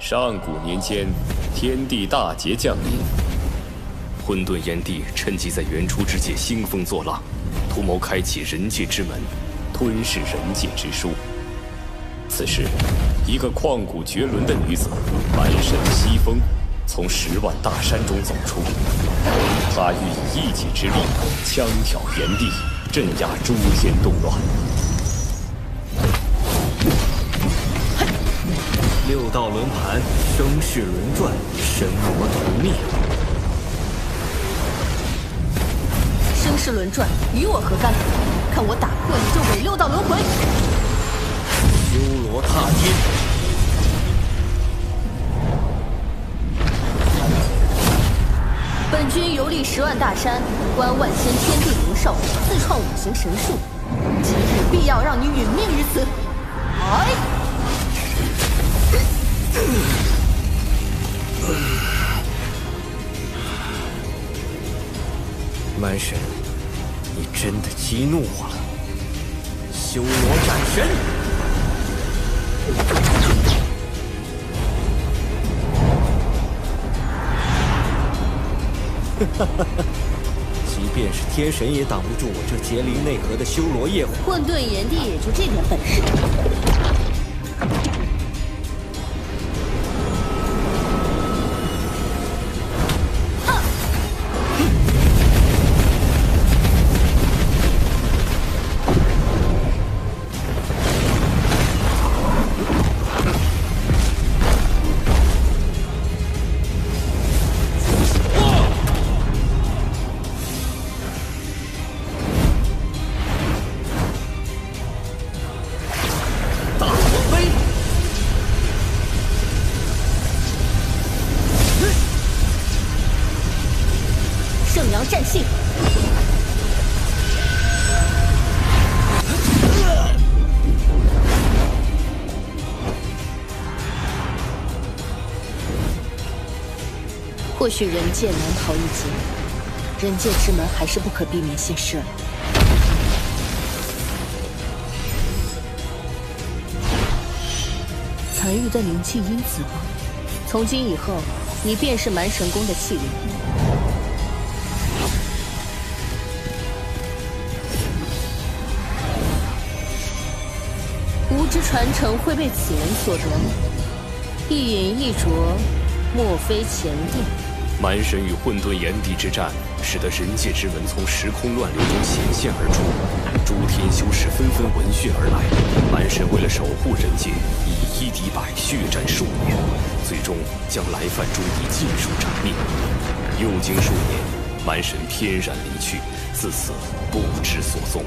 上古年间，天地大劫降临，混沌炎帝趁机在原初之界兴风作浪，图谋开启人界之门，吞噬人界之书。此时，一个旷古绝伦的女子，满身西风，从10万大山中走出。她欲以一己之力，枪挑炎帝，镇压诸天动乱。 六道轮盘，生世轮转，神魔图灭。生世轮转与我何干？看我打破你这伪六道轮回！修罗踏天，本君游历10万大山，观万仙天地灵兽，自创5行神术，今日必要让你殒命于此！哎。 蛮神，你真的激怒我了！修罗战神，哈哈哈！即便是天神也挡不住我这劫灵内核的修罗业火。混沌炎帝也就这点本事。 或许人界难逃一劫，人界之门还是不可避免现世了。残余的灵气因此亡，从今以后，你便是蛮神宫的气灵。无知传承会被此人所夺，一饮一啄，莫非前定？ 蛮神与混沌炎帝之战，使得人界之门从时空乱流中显现而出，诸天修士纷纷闻讯而来。蛮神为了守护人界，以1敌100，血战数年，最终将来犯诸敌尽数斩灭。又经数年，蛮神翩然离去，自此不知所踪。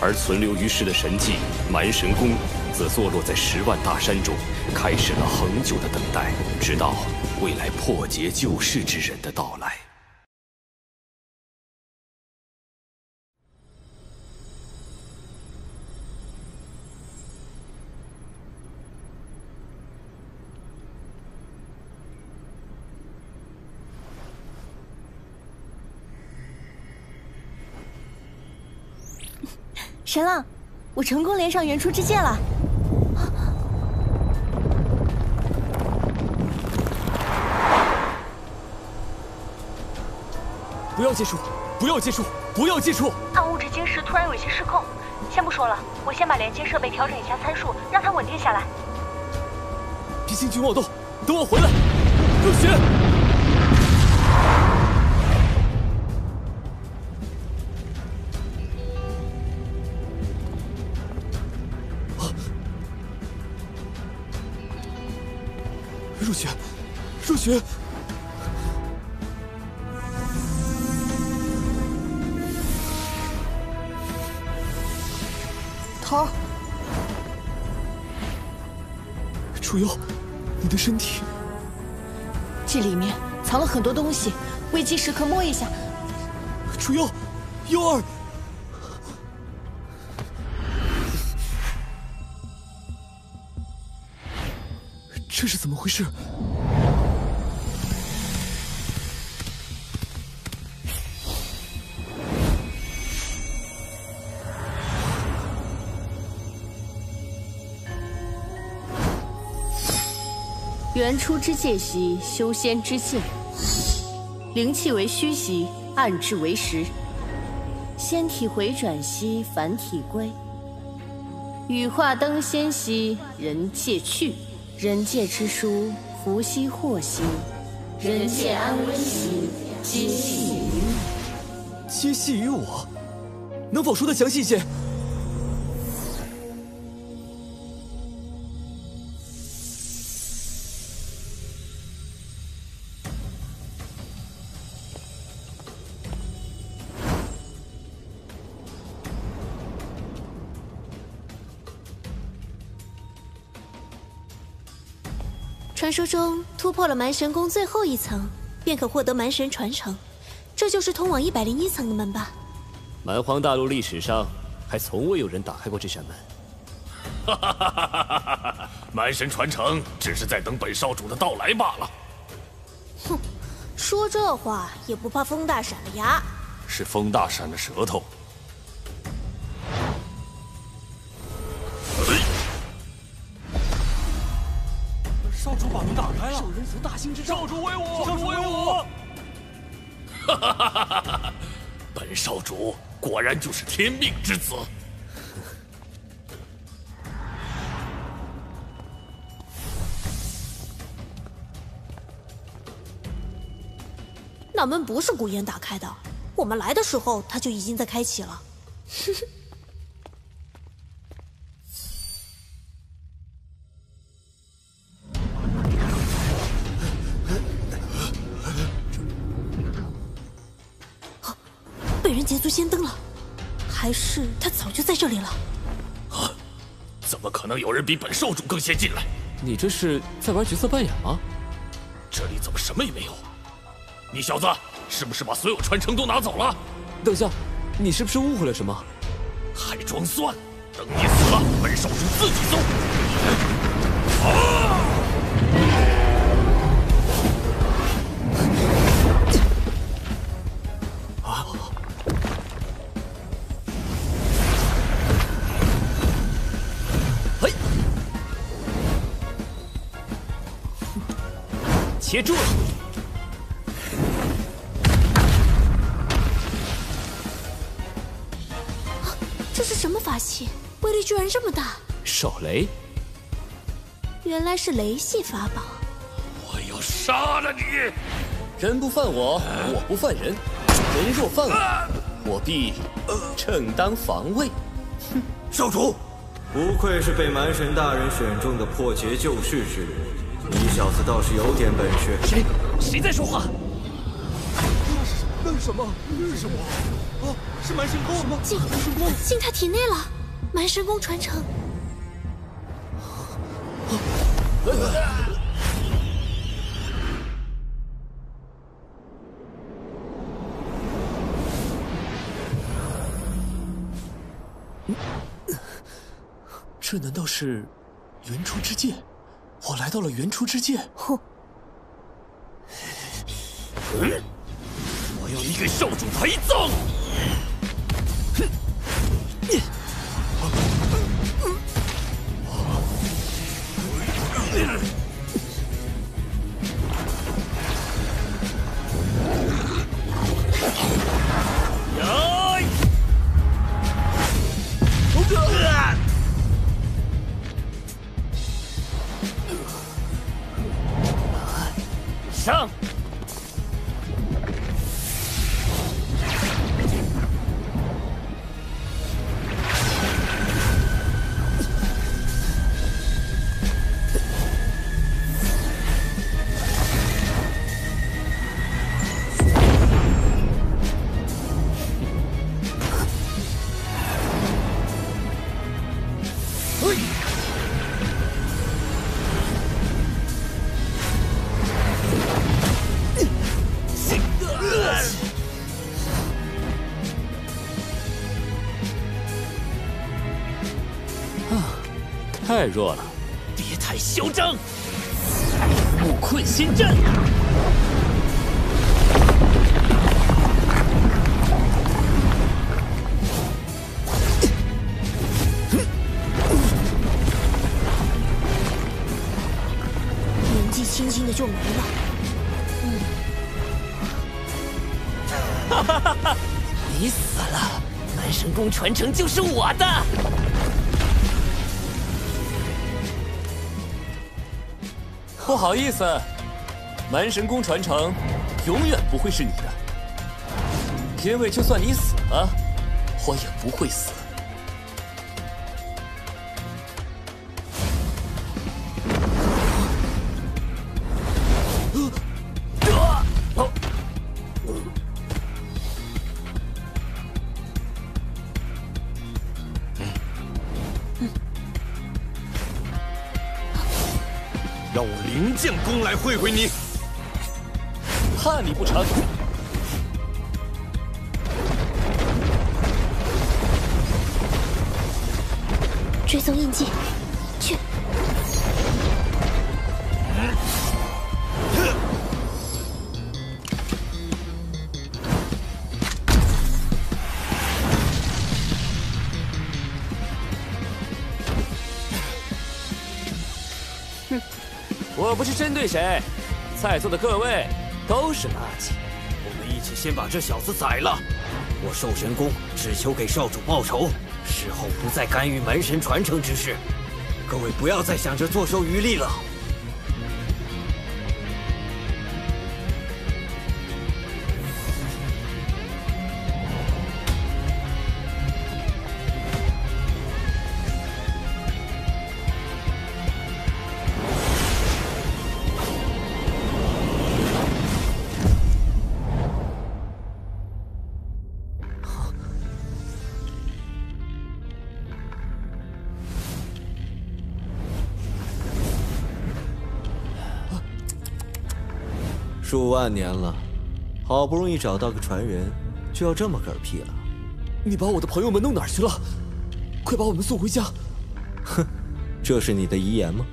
而存留于世的神迹蛮神宫，则坐落在10万大山中，开始了恒久的等待，直到。 未来破解救世之人的到来。神浪，我成功连上原初之界了。 不要接触！不要接触！不要接触！暗物质晶石突然有些失控，先不说了，我先把连接设备调整一下参数，让它稳定下来。别轻举妄动，等我回来。陆雪，啊，陆雪，陆雪。 头，楚幽，你的身体，这里面藏了很多东西，危机时刻摸一下。楚幽，幽儿，这是怎么回事？元初之界兮，修仙之界。灵气为虚兮，暗质为实。仙体回转兮，凡体归。羽化登仙兮，人界去。人界之书，福兮祸兮。人界安危兮，皆系于你。皆系于我，能否说得详细一些？ 传说中突破了蛮神宫最后一层，便可获得蛮神传承，这就是通往101层的门吧？蛮荒大陆历史上还从未有人打开过这扇门。哈哈哈哈哈哈！蛮神传承只是在等本少主的到来罢了。哼，说这话也不怕风大闪了牙？是风大闪了舌头。 少主威武！少主威武！哈哈哈哈哈哈！本少主果然就是天命之子。那门不是古岩打开的，我们来的时候它就已经在开启了。捷足先登了，还是他早就在这里了？啊！怎么可能有人比本少主更先进来？你这是在玩角色扮演吗？这里怎么什么也没有？你小子是不是把所有传承都拿走了？等下，你是不是误会了什么？还装蒜？等你死了，本少主自己搜。啊！ 截住了！啊，这是什么法器？威力居然这么大！手雷，原来是雷系法宝。我要杀了你！人不犯我，我不犯人；人若犯我，我必正当防卫。哼，少主，不愧是被蛮神大人选中的破邪救世之人。 你小子倒是有点本事。谁在说话？那是什么？那是什么？啊，是蛮神宫吗？进他体内了，蛮神宫传承。这难道是元初之界？ 我来到了元初之界，哼！我要你给少主陪葬！呀！ 上！太弱了，别太嚣张！木困心阵。 年纪气轻轻的就没了。哈哈哈哈！你死了，满神功传承就是我的。不好意思，满神功传承永远不会是你的，因为就算你死了，我也不会死。 让我灵剑功来会会你，怕你不成？追踪印记，去！我不是针对谁，在座的各位都是垃圾。我们一起先把这小子宰了。我寿神宫只求给少主报仇，事后不再干预门神传承之事。各位不要再想着坐收渔利了。数万年了，好不容易找到个传人，就要这么嗝屁了？你把我的朋友们弄哪儿去了？快把我们送回家！哼，这是你的遗言吗？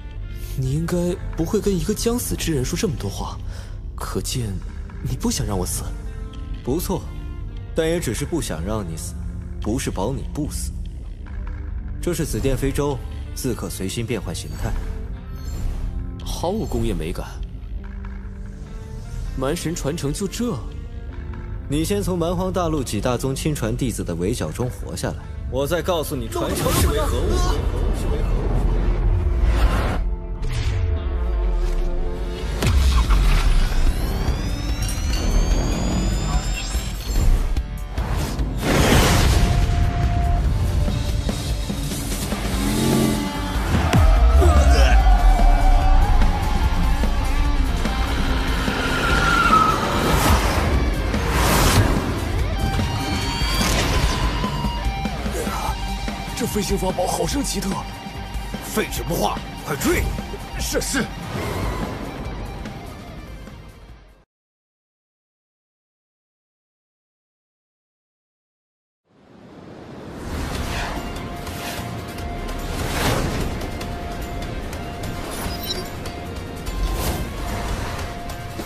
你应该不会跟一个将死之人说这么多话，可见你不想让我死。不错，但也只是不想让你死，不是保你不死。这是紫电飞舟，自可随心变换形态，毫无工业美感。 蛮神传承就这，你先从蛮荒大陆几大宗亲传弟子的围剿中活下来，我再告诉你传承是为何物。飞行法宝好生奇特，废纸不化，快追！是。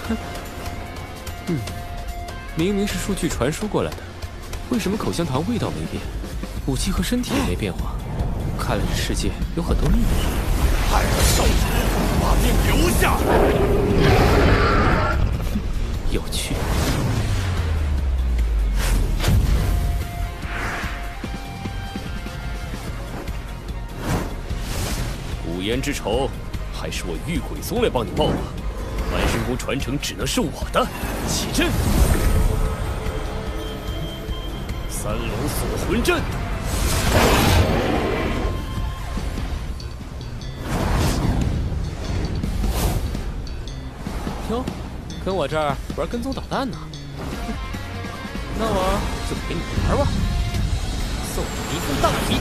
哼，明明是数据传输过来的，为什么口香糖味道没变？ 武器和身体也没变化，看来这世界有很多秘密。害了少主，把命留下。有趣。五言之仇，还是我玉鬼宗来帮你报吧。蛮神功传承只能是我的。起阵！三龙锁魂阵。 哟，跟我这儿玩跟踪导弹呢，那我就陪你玩玩，送你一副大礼。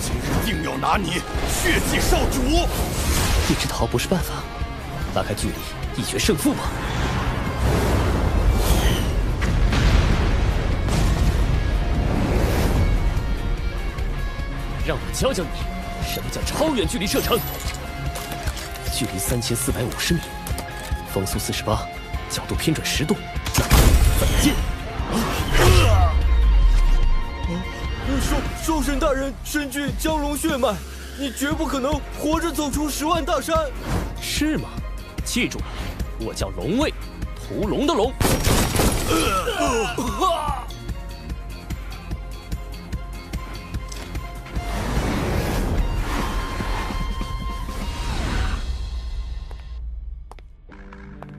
今日定要拿你血祭少主！一直逃不是办法，拉开距离，一决胜负吧。 让我教教你，什么叫超远距离射程？距离3450米，风速48，角度偏转10度，再见。兽神大人身居蛟龙血脉，你绝不可能活着走出10万大山。是吗？记住了，我叫龙卫，屠龙的龙。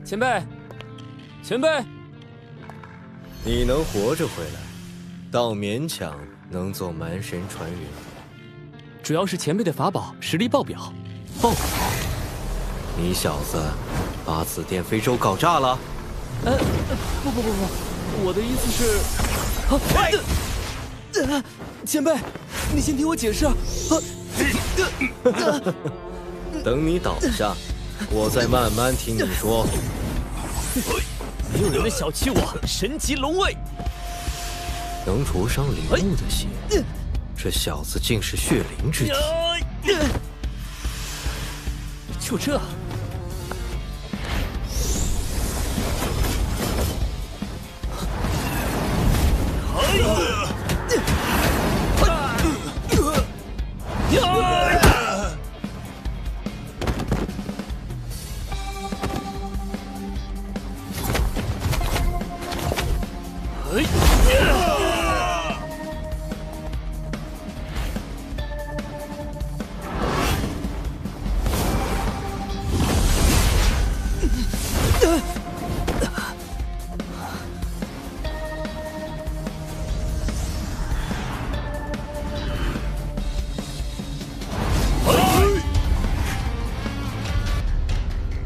前辈，你能活着回来，倒勉强能做蛮神传人。主要是前辈的法宝实力爆表，你小子把紫电非洲搞炸了？不，我的意思是，前辈，你先听我解释。等你倒下。我再慢慢听你说。没有人小觑我神级龙卫，能灼伤灵木的血，这小子竟是血灵之体。就这，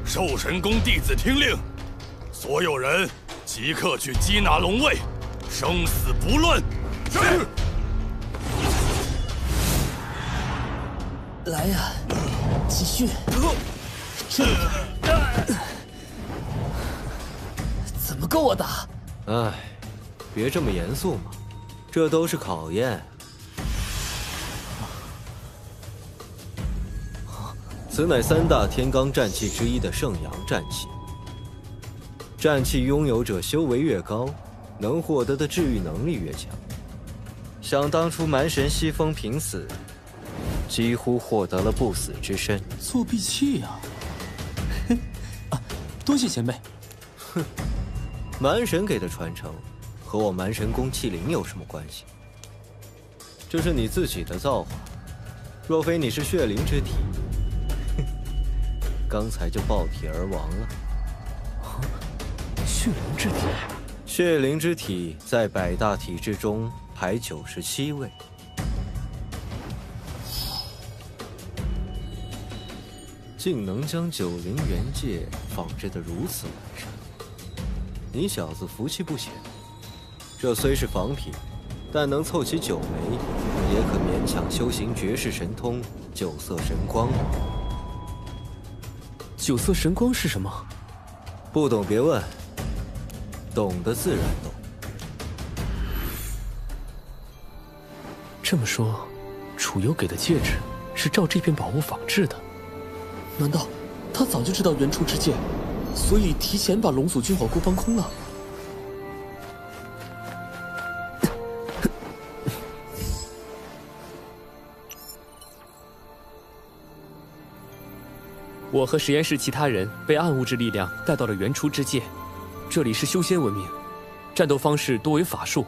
兽神宫弟子听令，所有人即刻去缉拿龙卫，生死不论。是。来呀，继续。这怎么跟我打？哎，别这么严肃嘛，这都是考验。此乃3大天罡战气之一的圣阳战气。战气拥有者修为越高，能获得的治愈能力越强。想当初蛮神西风平死，几乎获得了不死之身。作弊器呀！多谢前辈。哼，蛮神给的传承，和我蛮神宫气灵有什么关系？这是你自己的造化。若非你是血灵之体，刚才就爆体而亡了。血灵之体，血灵之体在百大体质中排97位。竟能将90元界仿制得如此完善，你小子福气不浅。这虽是仿品，但能凑齐9枚，也可勉强修行绝世神通9色神光。9色神光是什么？不懂别问，懂得自然懂。这么说，楚幽给的戒指是照这片宝物仿制的？难道他早就知道原初之戒，所以提前把龙祖军火库搬空了？我和实验室其他人被暗物质力量带到了原初之界，这里是修仙文明，战斗方式多为法术。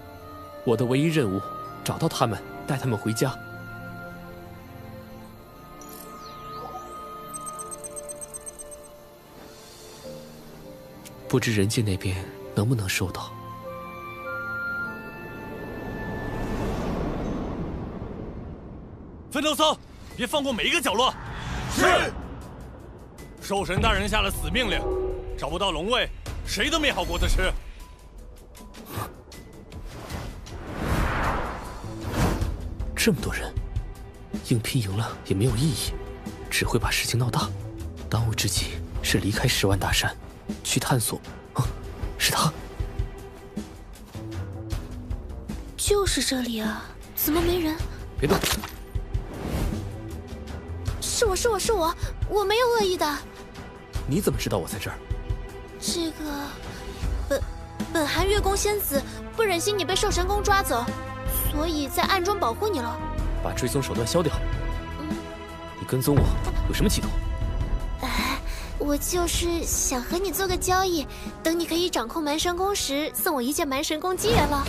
我的唯一任务，找到他们，带他们回家。不知人界那边能不能收到？奋斗僧，别放过每一个角落。是。兽神大人下了死命令，找不到龙卫，谁都没好果子吃。这么多人，硬拼赢了也没有意义，只会把事情闹大。当务之急是离开10万大山，去探索。是他，就是这里啊！怎么没人？别动！是我，我没有恶意的。你怎么知道我在这儿？这个本寒月宫仙子不忍心你被兽神宫抓走，所以在暗中保护你了。把追踪手段消掉。嗯，你跟踪我有什么企图？我就是想和你做个交易，等你可以掌控蛮神弓时，送我一件蛮神弓机缘了。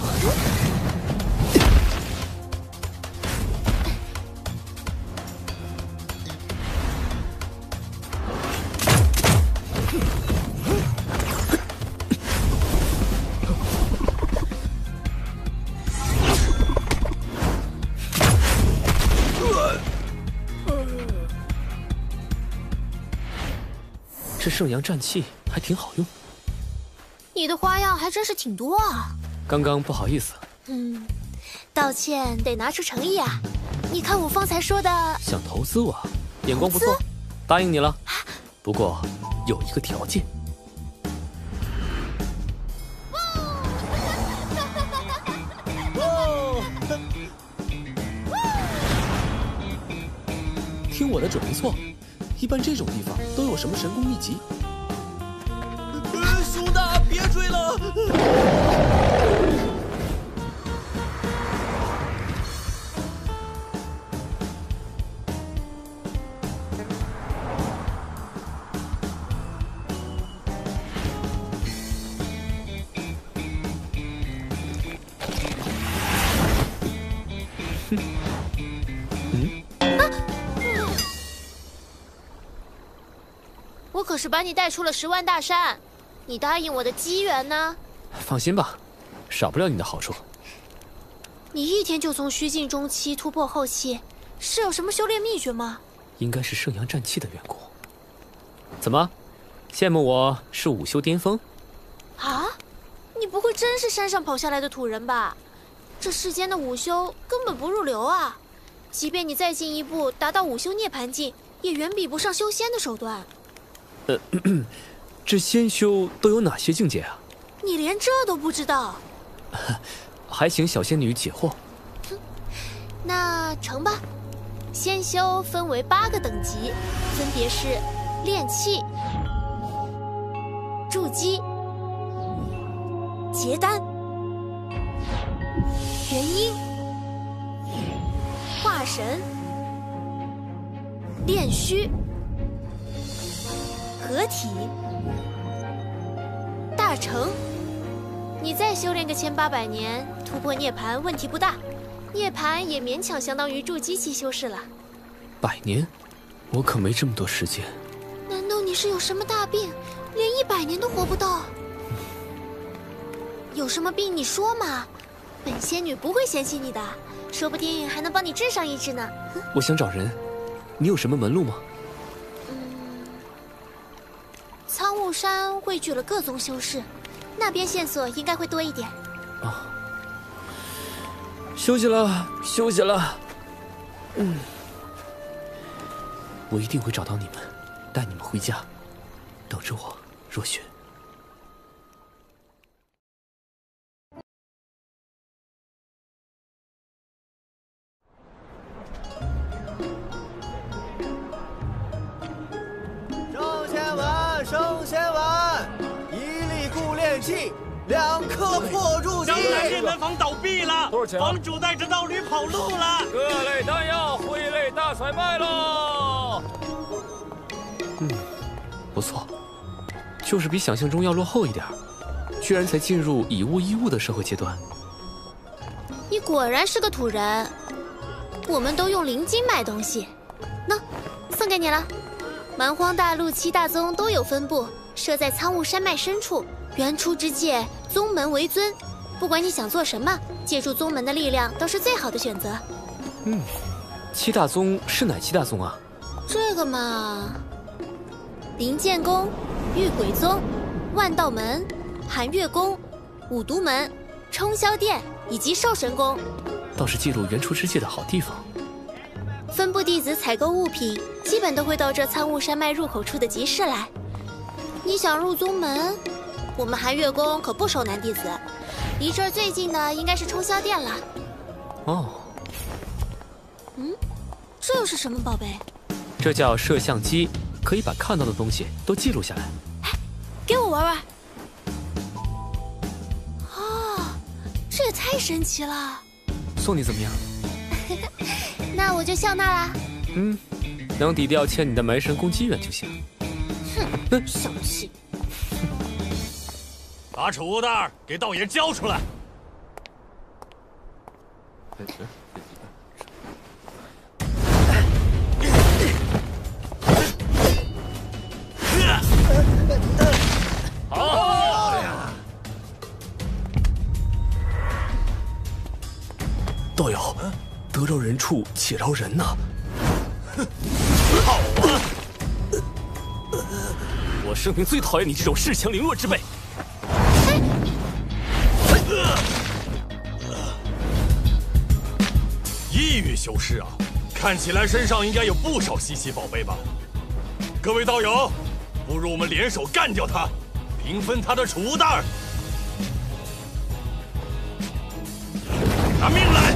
这圣阳战器还挺好用，你的花样还真是挺多啊。刚刚不好意思。嗯，道歉得拿出诚意啊。你看我方才说的，想投资我，眼光不错，答应你了。啊、不过有一个条件。听我的准没错。 一般这种地方都有什么神功秘籍？熊大，别追了！我可是把你带出了10万大山，你答应我的机缘呢？放心吧，少不了你的好处。你一天就从虚境中期突破后期，是有什么修炼秘诀吗？应该是圣阳战气的缘故。怎么，羡慕我是武修巅峰？啊，你不会真是山上跑下来的土人吧？这世间的武修根本不入流啊！即便你再进一步达到武修涅槃境，也远比不上修仙的手段。 这仙修都有哪些境界啊？你连这都不知道？还请小仙女解惑。那成吧。仙修分为8个等级，分别是炼气、筑基、结丹、元婴、化神、炼虚。 合体、大成，你再修炼个1800年，突破涅槃问题不大，涅槃也勉强相当于筑基期修士了。100年，我可没这么多时间。难道你是有什么大病，连100年都活不到？有什么病你说嘛，本仙女不会嫌弃你的，说不定还能帮你治上一治呢。我想找人，你有什么门路吗？ 苍雾山汇聚了各宗修士，那边线索应该会多一点。啊，休息了，休息了。嗯，我一定会找到你们，带你们回家。等着我，若雪。圣仙丸。 升仙丸，1粒固炼器，2颗破筑基。刚才这门房倒闭了，多少钱？房主带着道侣跑路了。各类丹药，汇类大甩卖喽。嗯，不错，就是比想象中要落后一点，居然才进入以物易物的社会阶段。你果然是个土人，我们都用灵金买东西。那，送给你了。 蛮荒大陆7大宗都有分布，设在苍雾山脉深处。原初之界，宗门为尊。不管你想做什么，借助宗门的力量都是最好的选择。嗯，7大宗是哪7大宗啊？这个嘛，灵剑宫、玉鬼宗、万道门、寒月宫、五毒门、冲霄殿以及兽神宫。倒是记录原初之界的好地方。 分部弟子采购物品，基本都会到这苍雾山脉入口处的集市来。你想入宗门，我们寒月宫可不收男弟子。离这儿最近的应该是冲霄殿了。哦。嗯，这又是什么宝贝？这叫摄像机，可以把看到的东西都记录下来。哎，给我玩玩。哦，这也太神奇了。 送送你怎么样？那我就笑纳啦。嗯，能抵掉欠你的埋神攻击远就行。哼，小气！把储物袋给道爷交出来。道友，得饶人处且饶人呐！好啊！我生平最讨厌你这种恃强凌弱之辈。异域修士啊，看起来身上应该有不少稀奇宝贝吧？各位道友，不如我们联手干掉他，平分他的储物袋。拿命来！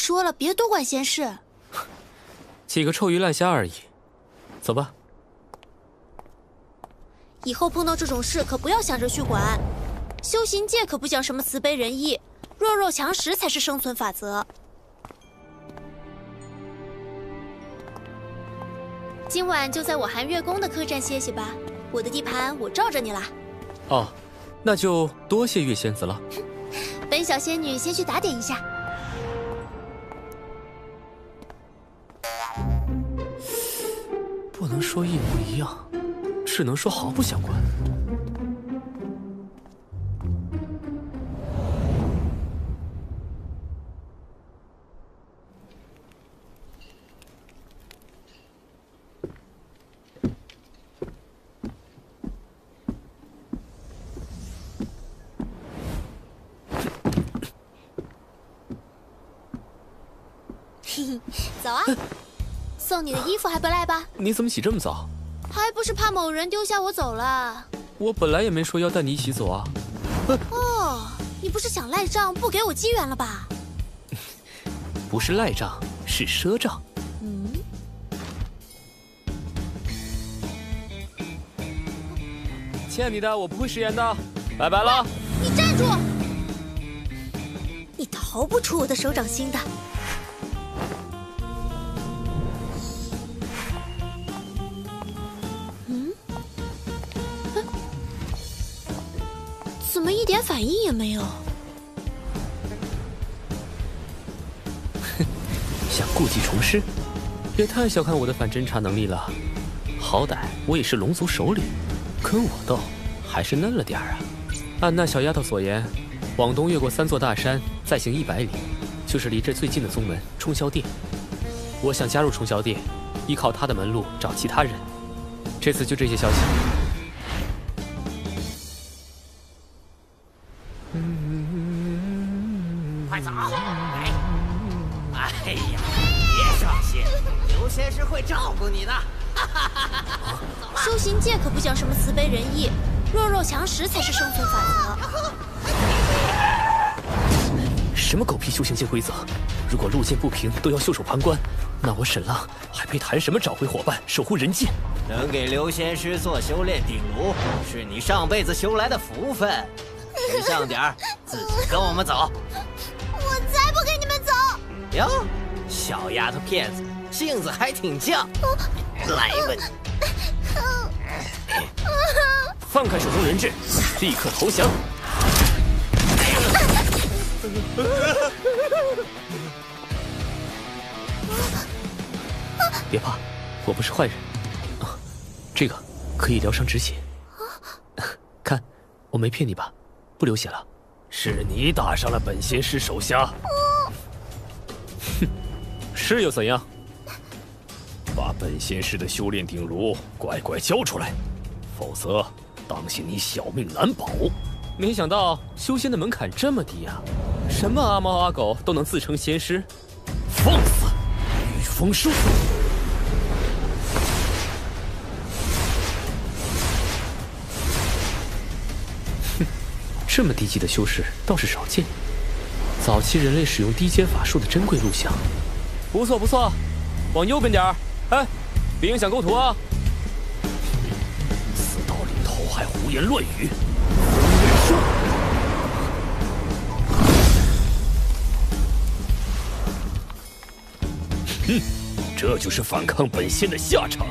说了，别多管闲事。几个臭鱼烂虾而已，走吧。以后碰到这种事，可不要想着去管。修行界可不讲什么慈悲仁义，弱肉强食才是生存法则。今晚就在我寒月宫的客栈歇息吧，我的地盘我罩着你啦。哦，那就多谢月仙子了。本小仙女先去打点一下。 不能说一模一样，只能说毫不相关。嘿嘿，走啊！送你的衣服还不赖吧？你怎么起这么早？还不是怕某人丢下我走了。我本来也没说要带你一起走啊。哦，你不是想赖账不给我机缘了吧？不是赖账，是赊账。嗯。欠你的我不会食言的，拜拜了。你站住！你逃不出我的手掌心的。 怎么一点反应也没有？哼，想故技重施，也太小看我的反侦查能力了。好歹我也是龙族首领，跟我斗还是嫩了点儿啊。按那小丫头所言，往东越过3座大山，再行100里，就是离这最近的宗门冲霄殿。我想加入冲霄殿，依靠他的门路找其他人。这次就这些消息。 快走！哎呀，别伤心，刘仙师会照顾你的。修行界可不讲什么慈悲仁义，弱肉强食才是生存法则。什么狗屁修行界规则？如果路见不平都要袖手旁观，那我沈浪还配谈什么找回伙伴、守护人界？能给刘仙师做修炼鼎炉，是你上辈子修来的福分。 识相点儿，自己跟我们走。我才不跟你们走！哟，小丫头片子，性子还挺犟。来吧你！放开手中人质，立刻投降！别怕，我不是坏人。啊，这个可以疗伤止血。看，我没骗你吧？ 不流血了，是你打伤了本仙师手下。哼，是又怎样？把本仙师的修炼鼎炉乖乖交出来，否则当心你小命难保。没想到修仙的门槛这么低啊，什么阿猫阿狗都能自称仙师。放肆！御风术。 这么低级的修士倒是少见，早期人类使用低阶法术的珍贵录像。不错不错，往右边点儿，哎，别影响构图啊！死到临头还胡言乱语，人类说。 嗯，这就是反抗本仙的下场。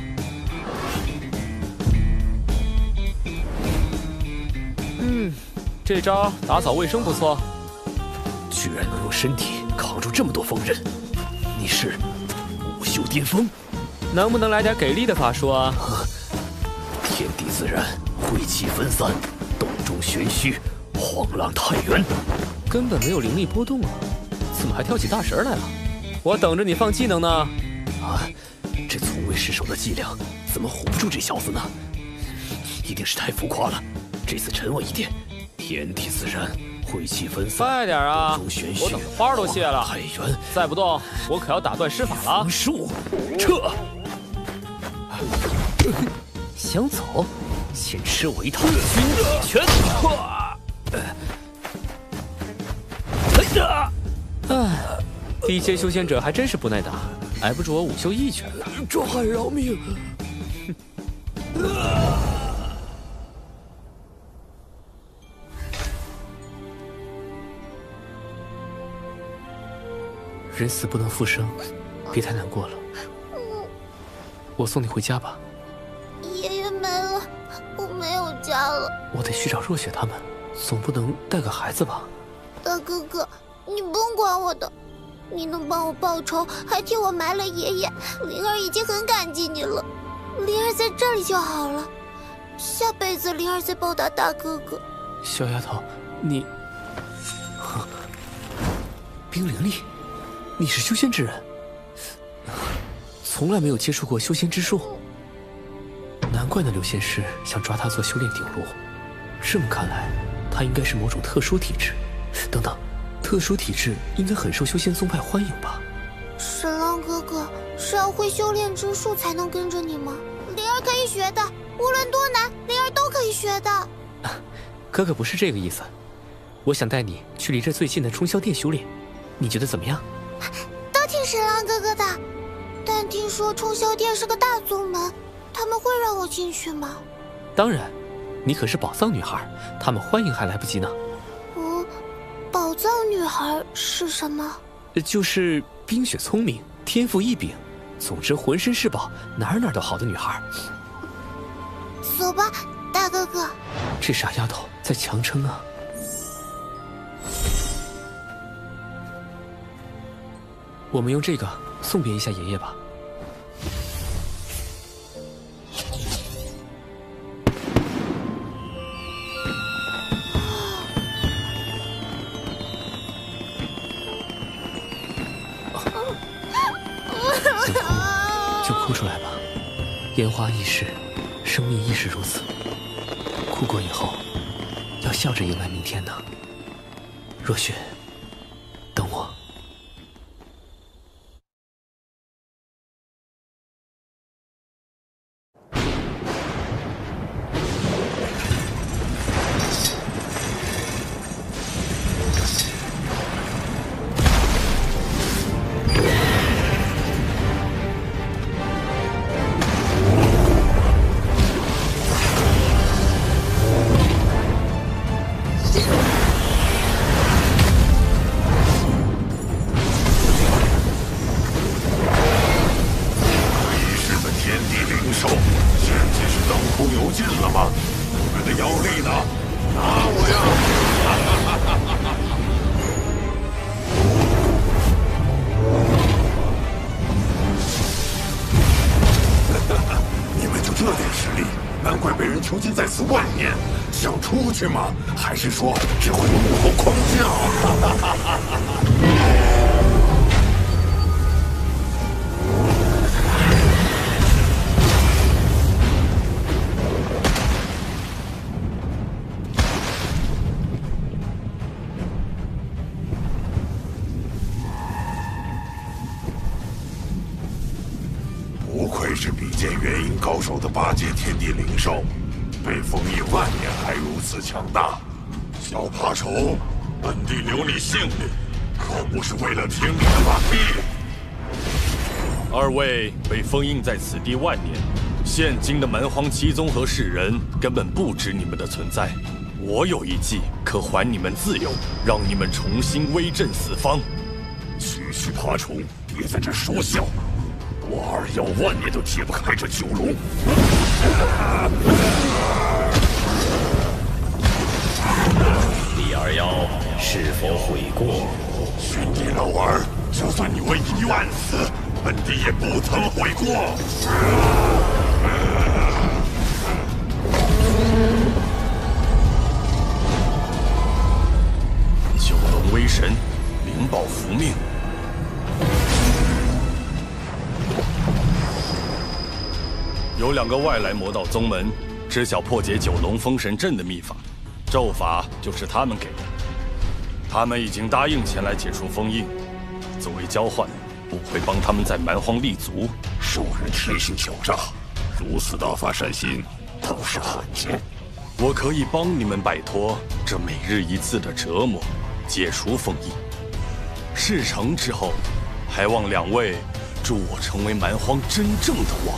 嗯，这招打扫卫生不错。居然能用身体扛住这么多风刃，你是武修巅峰？能不能来点给力的法术啊？天地自然，晦气分散，洞中玄虚，荒浪太原，根本没有灵力波动啊！怎么还跳起大神来了？ 我等着你放技能呢！啊，这从未失手的伎俩，怎么唬不住这小子呢？一定是太浮夸了，这次沉稳一点。天地自然，晦气分散，快点啊！我等的花都谢了。太原，再不动，我可要打断施法了。横竖，撤！想走，先吃我一套军拳！哎。 低阶修仙者还真是不耐打，挨不住我武修一拳了。壮汉饶命！人死不能复生，别太难过了。我送你回家吧。爷爷没了，我没有家了。我得去找若雪他们，总不能带个孩子吧？大哥哥，你甭管我的。 你能帮我报仇，还替我埋了爷爷，灵儿已经很感激你了。灵儿在这里就好了，下辈子灵儿再报答大哥哥。小丫头，你，冰灵力，你是修仙之人，从来没有接触过修仙之术，难怪那刘仙师想抓他做修炼鼎炉。这么看来，他应该是某种特殊体质。等等。 特殊体质应该很受修仙宗派欢迎吧？沈浪哥哥是要会修炼之术才能跟着你吗？灵儿可以学的，无论多难，灵儿都可以学的。哥哥不是这个意思，我想带你去离这最近的冲霄殿修炼，你觉得怎么样？都听沈浪哥哥的，但听说冲霄殿是个大宗门，他们会让我进去吗？当然，你可是宝藏女孩，他们欢迎还来不及呢。 宝藏女孩是什么？就是冰雪聪明，天赋异禀，总之浑身是宝，哪儿哪儿都好的女孩。走吧，大哥哥。这傻丫头在强撑啊！我们用这个送别一下爷爷吧。哭出来吧，烟花易逝，生命亦是如此。哭过以后，要笑着迎来明天呢。若雪，等我。是吗？还是说只会用幕后框架？不愧是比肩元婴高手的八阶天地灵兽。 被封印万年还如此强大，小扒手，本地留你性命，我不是为了听你的马屁。二位被封印在此地万年，现今的蛮荒七宗和世人根本不知你们的存在。我有一计，可还你们自由，让你们重新威震四方。区区爬虫，别在这说笑！我2妖万年都解不开这九龙。你2妖是否悔过？兄弟老儿，就算你为一万死，本帝也不曾悔过。九龙威神，灵宝福命。 有2个外来魔道宗门，知晓破解九龙封神阵的秘法，咒法就是他们给的。他们已经答应前来解除封印，作为交换，我会帮他们在蛮荒立足。兽人天性狡诈，如此大发善心，倒是罕见。我可以帮你们摆脱这每日一次的折磨，解除封印。事成之后，还望2位助我成为蛮荒真正的王。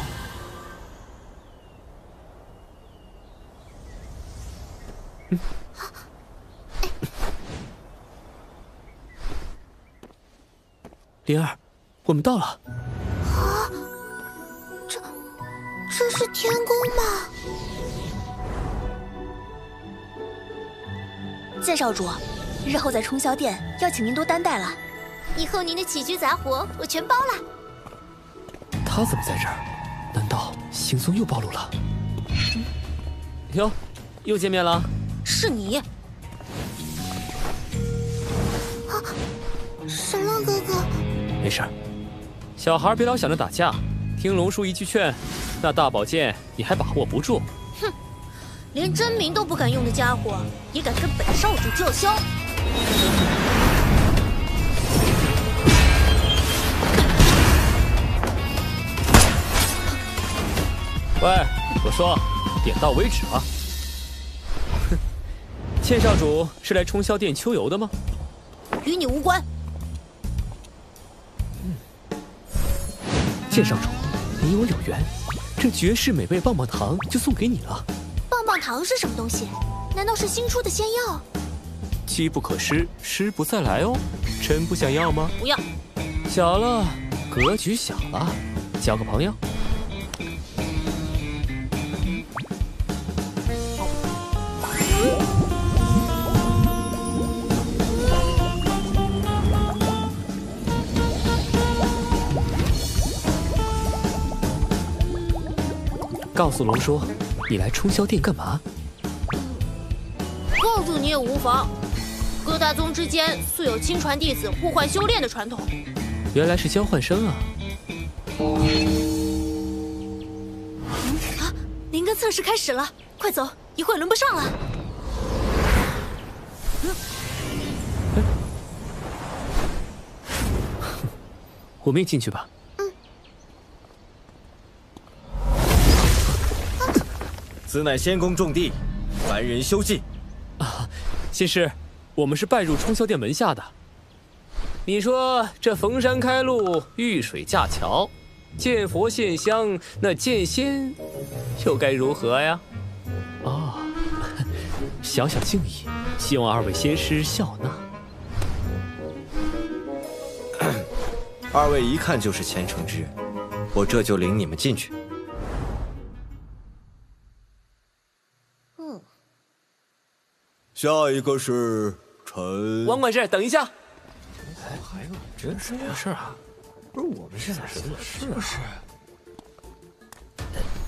灵儿，我们到了。啊，这是天宫吗？剑少主，日后在冲霄殿要请您多担待了。以后您的起居杂活我全包了。他怎么在这儿？难道行踪又暴露了？哟，又见面了。 是你，啊，沈浪哥哥，没事儿，小孩别老想着打架，听龙叔一句劝，那大宝剑你还把握不住。哼，连真名都不敢用的家伙，也敢跟本少主叫嚣！喂，我说，点到为止吧。 剑少主是来冲霄殿秋游的吗？与你无关。剑少主，你我有缘，这绝世美味棒棒糖就送给你了。棒棒糖是什么东西？难道是新出的仙药？机不可失，失不再来哦。臣不想要吗？不要。小了，格局小了，交个朋友。 告诉龙叔，你来冲霄殿干嘛？告诉你也无妨，各大宗之间素有亲传弟子互换修炼的传统。原来是交换生啊！啊，灵根测试开始了，快走，一会轮不上了。我们也进去吧。 此乃仙宫重地，凡人休忌。啊，仙师，我们是拜入冲霄殿门下的。你说这逢山开路，遇水架桥，见佛现香，那见仙又该如何呀？哦，小小敬意，希望2位仙师笑纳。2位一看就是虔诚之人，我这就领你们进去。 下一个是陈王管事，等一下。还有真是什么事啊？不是我们是在什么事啊？是。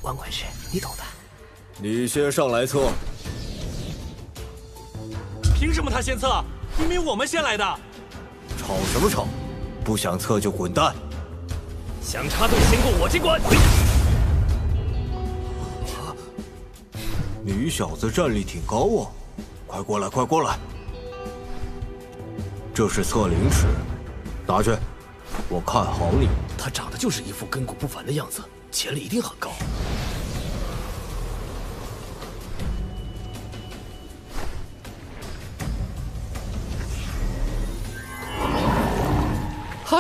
王管事，你懂的。你先上来测。凭什么他先测？明明我们先来的。吵什么吵？不想测就滚蛋。想插队先过我这关。你小子战力挺高啊。 快过来，快过来！这是测灵尺，拿去。我看好你。他长得就是一副亘古不凡的样子，潜力一定很高。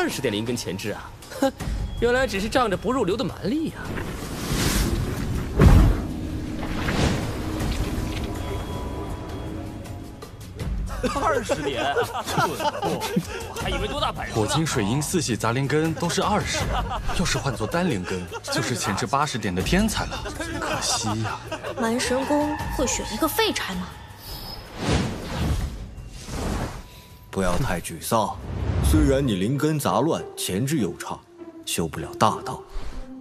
20.0跟前置啊，哼，原来只是仗着不入流的蛮力呀。 20点，我还以为多大本事。火金、水银、四喜、杂灵根都是20，要是换做单灵根，就是潜质80点的天才了。可惜呀、啊。蛮神功会选一个废柴吗？不要太沮丧，虽然你灵根杂乱，潜质又差，修不了大道，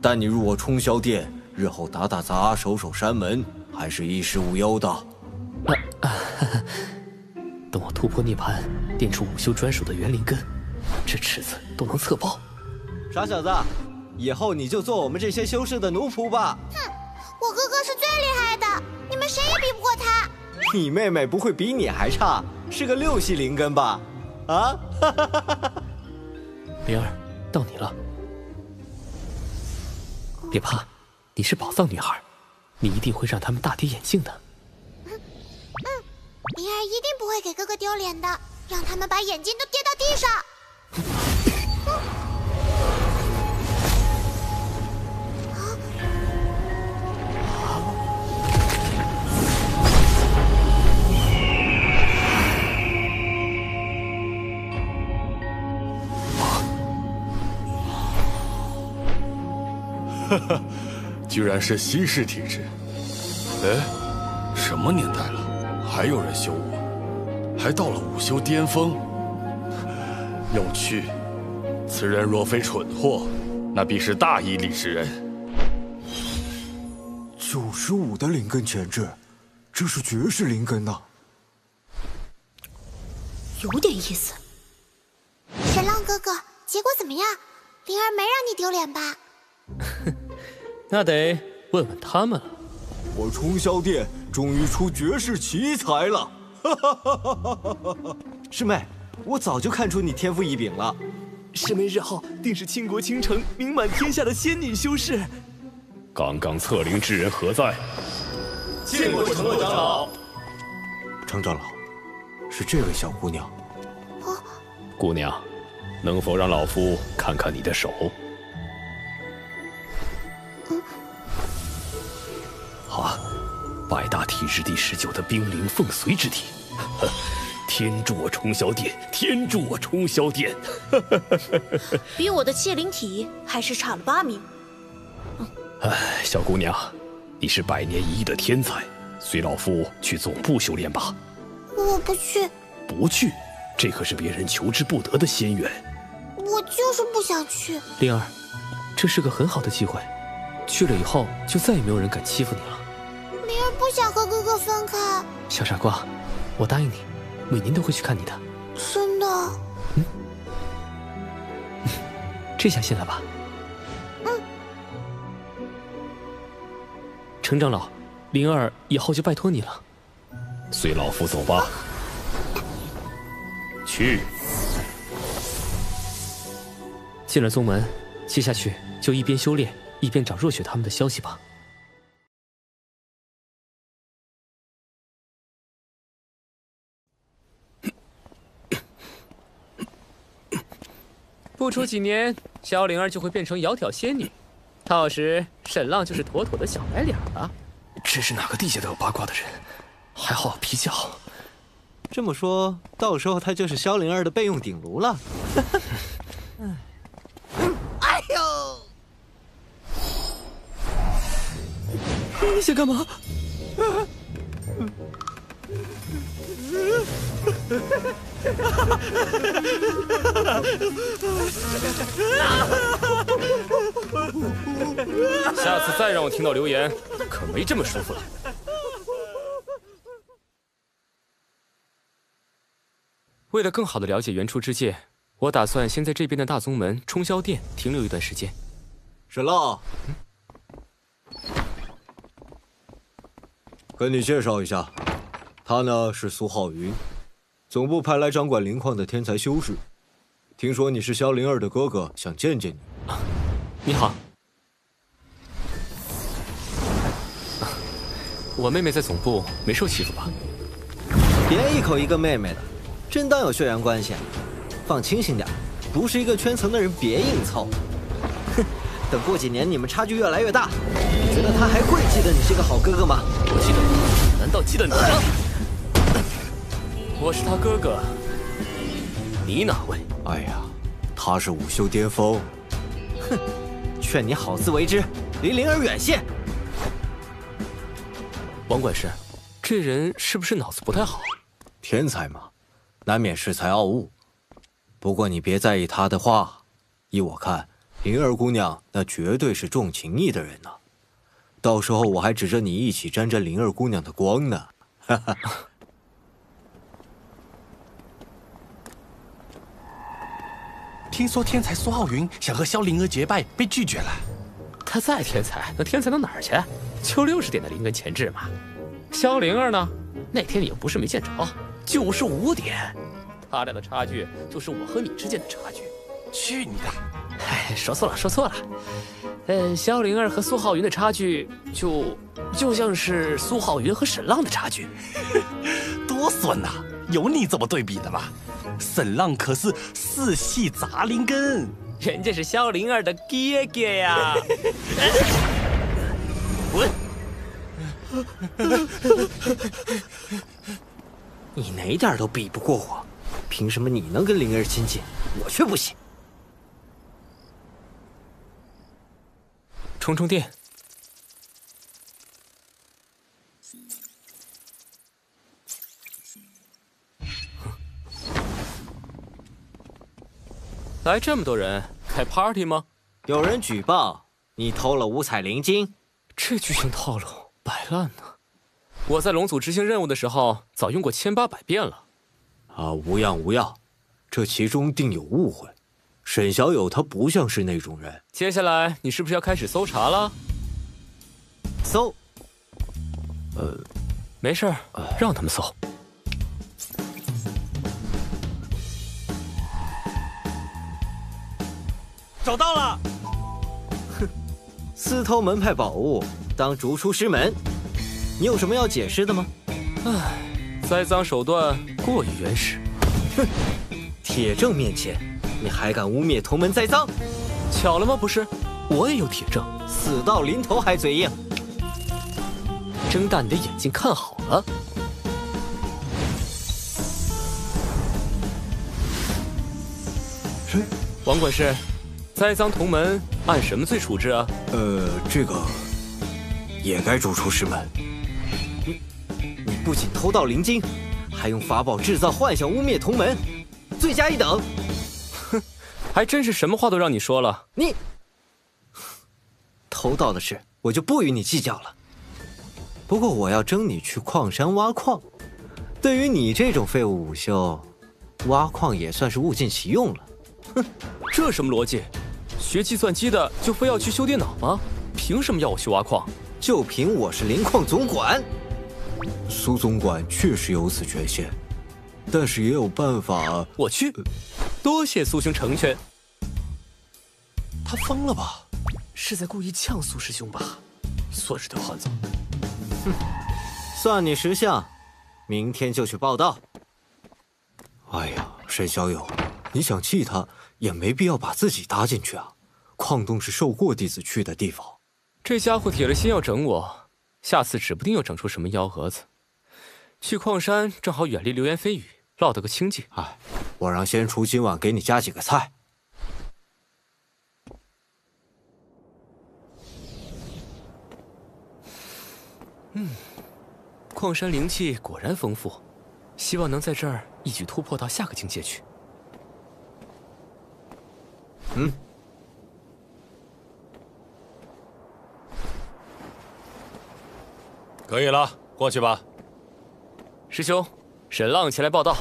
但你入我冲霄殿，日后打打杂、守守山门，还是衣食无忧的。等我突破涅槃，练出午休专属的元灵根，这尺子都能测爆。傻小子，以后你就做我们这些修士的奴仆吧。哼，我哥哥是最厉害的，你们谁也比不过他。你妹妹不会比你还差，是个6系灵根吧？啊！灵儿，到你了。别怕，你是宝藏女孩，你一定会让他们大跌眼镜的。 灵儿一定不会给哥哥丢脸的，让他们把眼睛都跌到地上。哈哈，居然是稀释体质！哎，什么年代了？ 还有人修我，还到了午休巅峰。有趣，此人若非蠢货，那必是大义理之人。95的灵根潜质，这是绝世灵根呐，有点意思。沈浪哥哥，结果怎么样？灵儿没让你丢脸吧？那得问问他们了。我冲霄殿。 终于出绝世奇才了！师妹，我早就看出你天赋异禀了。师妹日后定是倾国倾城、名满天下的仙女修士。刚刚测灵之人何在？见过程洛长老。程长老，是这位小姑娘。哦、姑娘，能否让老夫看看你的手？嗯、好啊。 百大体质第19的冰灵凤髓之体，天助我冲霄殿！天助我冲霄殿！比我的窃灵体还是差了8名。哎，小姑娘，你是100年一遇的天才，随老夫去总部修炼吧。我不去。不去？这可是别人求之不得的仙缘。我就是不想去。灵儿，这是个很好的机会，去了以后就再也没有人敢欺负你了。 灵儿不想和哥哥分开，小傻瓜，我答应你，每年都会去看你的。真的？嗯，这下信了吧？嗯。程长老，灵儿以后就拜托你了。随老夫走吧。去。进了宗门，接下去就一边修炼，一边找若雪他们的消息吧。 不出几年，萧灵儿就会变成窈窕仙女，到时沈浪就是妥妥的小白脸了。真是哪个地界都有八卦的人，还好我脾气好。这么说，到时候他就是萧灵儿的备用鼎炉了。哎呦！你想干嘛？下次再让我听到流言，可没这么舒服了。为了更好的了解原初之界，我打算先在这边的大宗门冲霄殿停留一段时间。沈浪，跟你介绍一下，他呢是苏浩云。 总部派来掌管灵矿的天才修士，听说你是萧灵儿的哥哥，想见见你。你好，我妹妹在总部没受欺负吧？别一口一个妹妹的，真当有血缘关系？放清醒点。不是一个圈层的人别硬凑。哼，等过几年你们差距越来越大，你觉得他还会记得你是个好哥哥吗？我记得你，难道记得你吗？我是他哥哥，你哪位？哎呀，他是武修巅峰。哼，劝你好自为之，离灵儿远些。王管事，这人是不是脑子不太好？天才嘛。 难免恃才傲物，不过你别在意他的话。依我看，灵儿姑娘那绝对是重情义的人呢、啊。到时候我还指着你一起沾沾灵儿姑娘的光呢。哈哈。听说天才苏浩云想和萧灵儿结拜，被拒绝了。他再天才，那天才到哪儿去？就60点的灵根潜质嘛。萧灵儿呢？那天也不是没见着。 95点，他俩的差距就是我和你之间的差距。去你的！哎，说错了，说错了。萧灵儿和苏浩云的差距就像是苏浩云和沈浪的差距。多损呐、啊！有你这么对比的吗？沈浪可是4系杂灵根，人家是萧灵儿的爹爹呀。滚！你哪点都比不过我，凭什么你能跟灵儿亲近，我却不行？充电。来这么多人，开 party 吗？有人举报你偷了5彩灵晶，这剧情套路摆烂呢。 我在龙组执行任务的时候，早用过1800遍了。啊，无恙无恙，这其中定有误会。沈小友他不像是那种人。接下来你是不是要开始搜查了？搜？没事，让他们搜。找到了！哼，私偷门派宝物，当逐出师门。 你有什么要解释的吗？唉，栽赃手段过于原始。哼，铁证面前，你还敢污蔑同门栽赃？巧了吗？不是，我也有铁证。死到临头还嘴硬，睁大你的眼睛看好了。谁？王管事，栽赃同门按什么罪处置啊？这个也该逐出师门。 不仅偷盗灵晶，还用法宝制造幻想污蔑同门，罪加一等。哼，还真是什么话都让你说了。你偷盗的事，我就不与你计较了。不过我要征你去矿山挖矿，对于你这种废物武修，挖矿也算是物尽其用了。哼，这什么逻辑？学计算机的就非要去修电脑吗？凭什么要我去挖矿？就凭我是灵矿总管。 苏总管确实有此权限，但是也有办法。我去，多谢苏兄成全。他疯了吧？是在故意呛苏师兄吧？算是条汉子。哼，算你识相，明天就去报道。哎呀，沈小友，你想气他也没必要把自己搭进去啊。矿洞是受过弟子去的地方。这家伙铁了心要整我。 下次指不定又整出什么幺蛾子。去矿山正好远离流言蜚语，落得个清净。哎，我让仙厨今晚给你加几个菜。嗯，矿山灵气果然丰富，希望能在这儿一举突破到下个境界去。嗯。 可以了，过去吧。师兄，沈浪前来报道。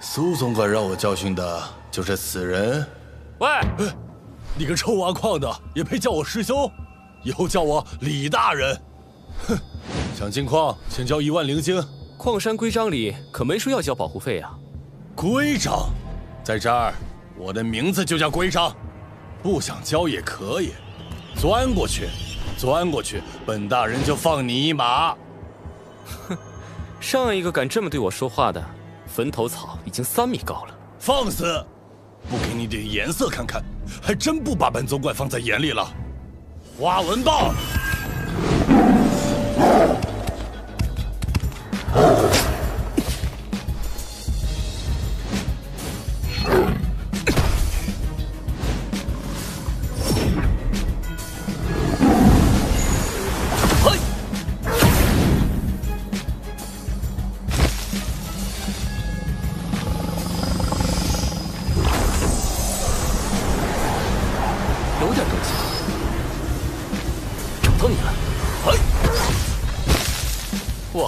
苏总管让我教训的就是此人。喂，你个臭挖矿的也配叫我师兄？以后叫我李大人。哼，想进矿请交1万灵晶。矿山规章里可没说要交保护费啊。规章，在这儿我的名字就叫规章，不想交也可以，钻过去。 钻过去，本大人就放你一马。哼，上一个敢这么对我说话的，坟头草已经3米高了。放肆！不给你点颜色看看，还真不把本总管放在眼里了。花纹豹！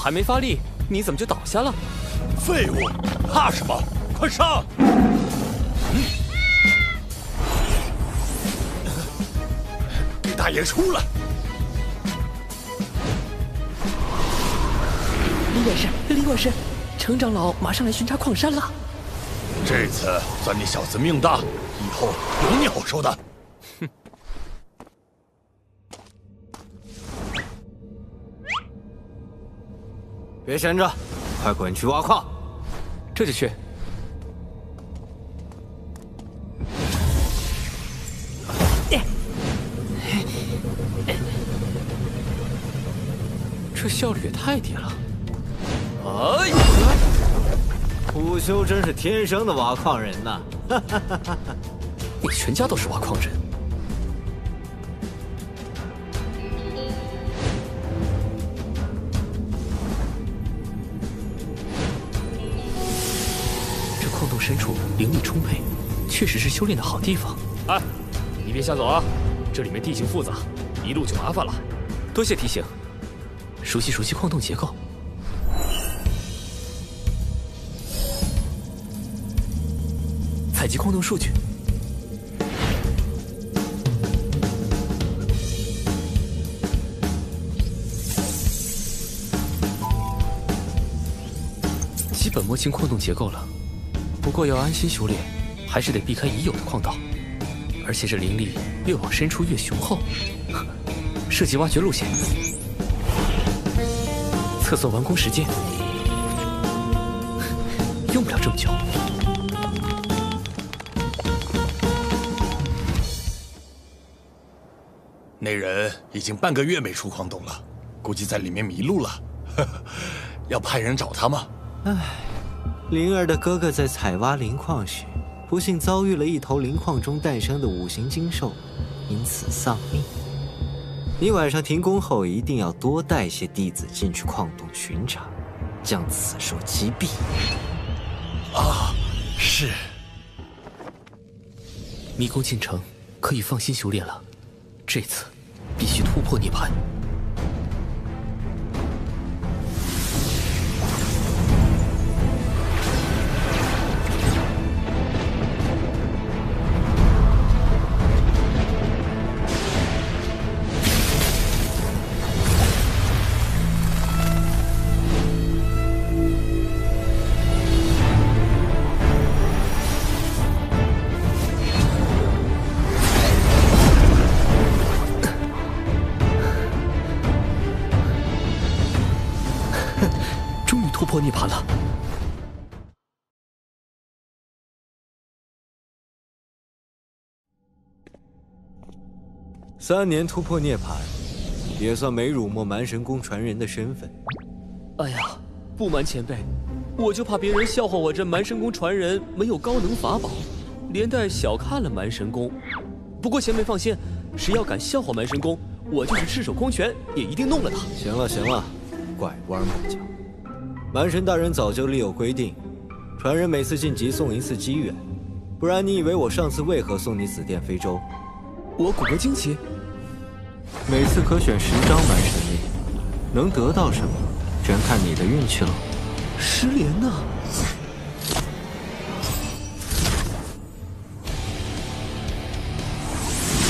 还没发力，你怎么就倒下了？废物，怕什么？快上！给大爷出来！李管事，李管事，程长老马上来巡查矿山了。这次算你小子命大，以后有你好受的。 别闲着，快滚去挖矿！这就去。这效率也太低了。哎呀，虎修真是天生的挖矿人呐！你全家都是挖矿人。 深处灵力充沛，确实是修炼的好地方。哎，你别瞎走啊！这里面地形复杂，一路就麻烦了。多谢提醒，熟悉熟悉矿洞结构。采集矿洞数据。基本摸清矿洞结构了。 不过要安心修炼，还是得避开已有的矿道，而且这灵力越往深处越雄厚。涉及挖掘路线，测算完工时间，用不了这么久。那人已经半个月没出矿洞了，估计在里面迷路了。要派人找他吗？唉。 灵儿的哥哥在采挖灵矿时，不幸遭遇了一头灵矿中诞生的五行金兽，因此丧命。你晚上停工后一定要多带些弟子进去矿洞巡查，将此兽击毙。啊，是。迷宫进城，可以放心修炼了。这次必须突破涅槃。 3年突破涅槃，也算没辱没蛮神宫传人的身份。哎呀，不瞒前辈，我就怕别人笑话我这蛮神宫传人没有高能法宝，连带小看了蛮神宫。不过前辈放心，谁要敢笑话蛮神宫，我就是赤手空拳也一定弄了他。行了行了，拐弯抹角。蛮神大人早就立有规定，传人每次晋级送一次机缘，不然你以为我上次为何送你紫电飞舟？我骨骼惊奇。 每次可选10张蛮神力，能得到什么，全看你的运气了。10连呢？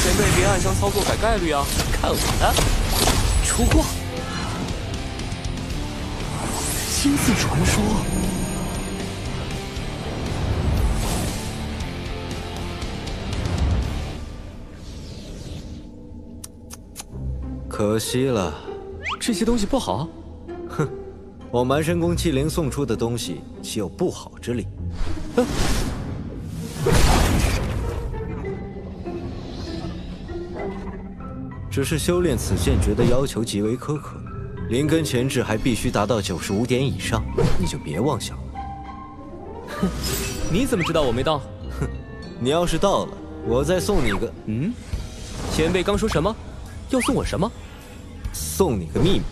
前辈别暗箱操作改概率啊！看我的，出过。金字传说。可惜了，这些东西不好。哼，我蛮神宫器灵送出的东西，岂有不好之理？啊只是修炼此剑诀的要求极为苛刻，临根前置还必须达到95点以上，你就别妄想了。哼，你怎么知道我没到？哼，你要是到了，我再送你个……嗯，前辈刚说什么？要送我什么？送你个秘密。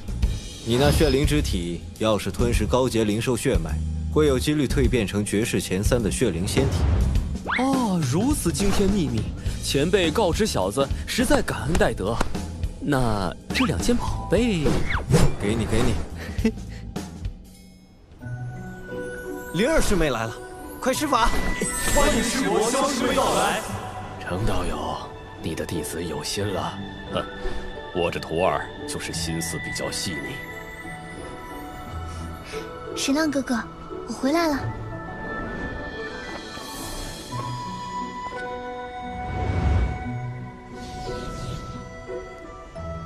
你那血灵之体要是吞噬高阶灵兽血脉，会有几率蜕变成绝世前3的血灵仙体。哦，如此惊天秘密，前辈告知小子，实在感恩戴德。那这2件宝贝，给你。灵儿师妹来了，快施法！欢迎师伯萧师妹到来。程道友，你的弟子有心了。哼，我这徒儿就是心思比较细腻。 沈浪哥哥，我回来了。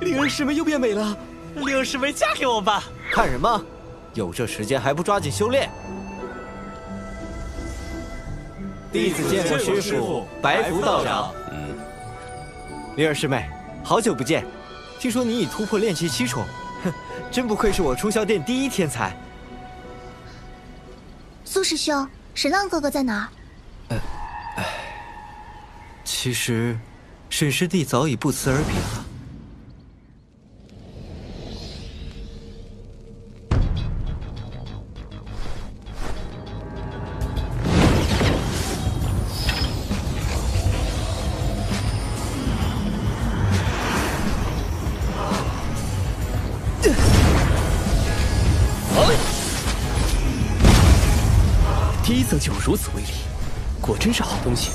灵儿师妹又变美了，灵儿师妹嫁给我吧！看什么？有这时间还不抓紧修炼？弟子见过师父，白福道长。嗯，灵儿师妹，好久不见，听说你已突破炼气7重，哼，真不愧是我出霄殿第一天才。 苏师兄，沈浪哥哥在哪儿？其实，沈师弟早已不辞而别了。第一层就如此威力，果真是好东西，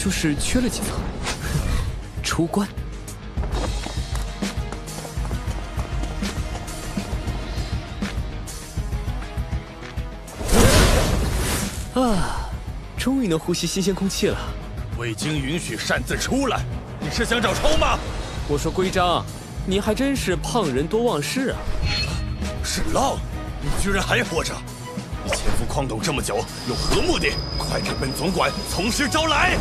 就是缺了几层。出关。啊，终于能呼吸新鲜空气了。未经允许擅自出来，你是想找抽吗？我说规章，你还真是胖人多忘事啊！沈浪，你居然还活着！ 你潜伏矿洞这么久，有何目的？快给本总管从实招来！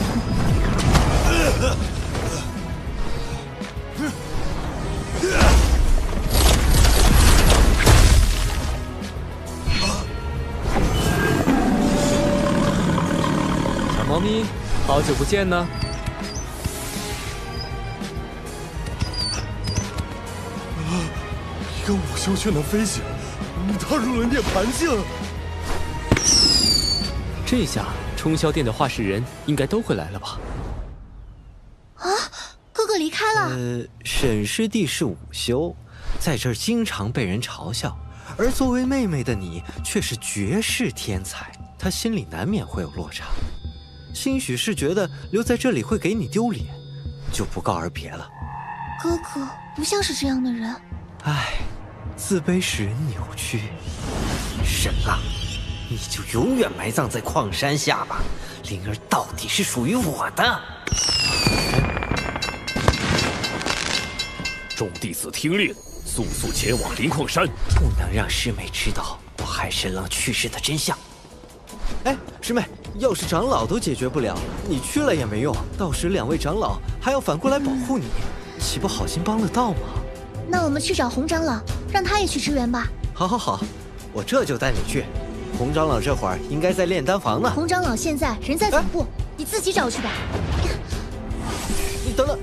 小猫咪，好久不见呢。 一个午休却能飞行，你踏入了涅槃境。 这下冲霄殿的画室人应该都会来了吧？啊，哥哥离开了。沈师弟是午休，在这儿经常被人嘲笑，而作为妹妹的你却是绝世天才，他心里难免会有落差。兴许是觉得留在这里会给你丢脸，就不告而别了。哥哥不像是这样的人。唉，自卑使人扭曲。沈浪。 你就永远埋葬在矿山下吧，灵儿到底是属于我的。众弟子听令，速速前往灵矿山，不能让师妹知道我害沈浪去世的真相。哎，师妹，要是长老都解决不了，你去了也没用，到时2位长老还要反过来保护你，岂不好心帮了倒吗？那我们去找洪长老，让他也去支援吧。好，我这就带你去。 洪长老这会儿应该在炼丹房呢。洪长老现在人在总部，你自己找去吧。你等等，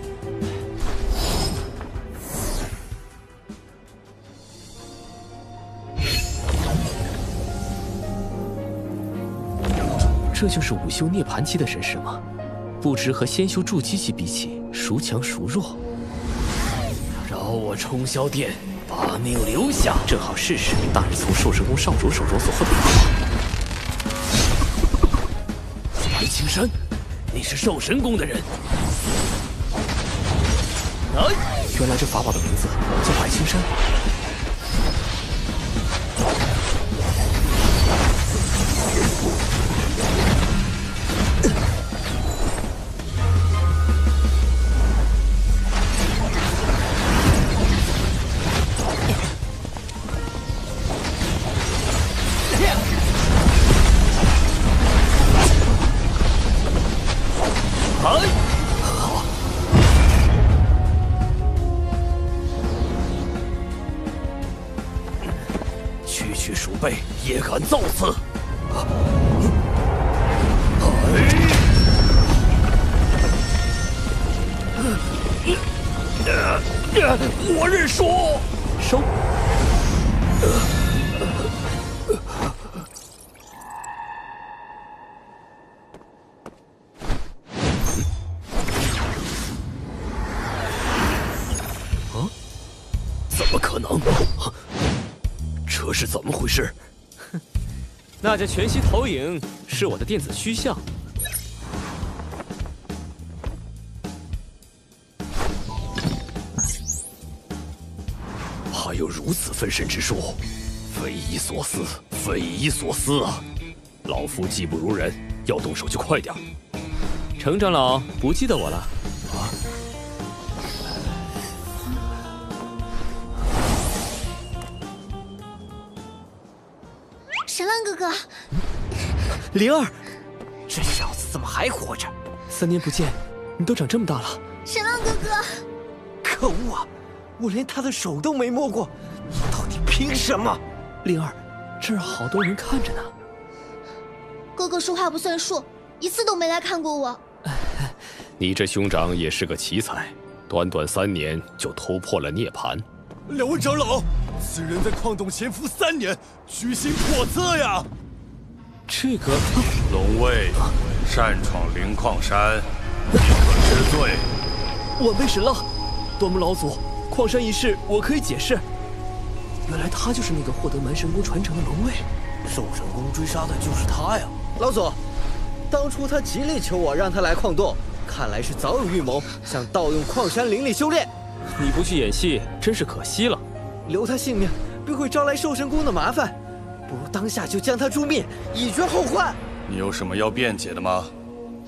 这就是午休涅槃期的神识吗？不知和先修筑基期比起，孰强孰弱？饶我冲霄殿！ 把命留下，正好试试大日从兽神宫少主手中所获得。白青山，你是兽神宫的人？哎，原来这法宝的名字叫白青山。辈也敢造次！我认输，收。啊？怎么可能？这是怎么回事？哼，那架全息投影是我的电子虚像。 有如此分身之术，匪夷所思，匪夷所思啊！老夫技不如人，要动手就快点。程长老不记得我了？啊！沈浪哥哥，灵儿，这小子怎么还活着？3年不见，你都长这么大了。沈浪哥哥，可恶啊！ 我连他的手都没摸过，你到底凭什么？灵儿，这儿好多人看着呢。哥哥说话不算数，一次都没来看过我。你这兄长也是个奇才，短短3年就突破了涅槃。两位长老，此人在矿洞潜伏3年，居心叵测呀！这个龙卫擅闯灵矿山，不可知罪。晚辈沈浪，端木老祖。 矿山一事，我可以解释。原来他就是那个获得蛮神功传承的龙卫，寿神公追杀的就是他呀！老祖，当初他极力求我让他来矿洞，看来是早有预谋，想盗用矿山灵力修炼。你不去演戏，真是可惜了。留他性命，必会招来寿神公的麻烦，不如当下就将他诛灭，以绝后患。你有什么要辩解的吗？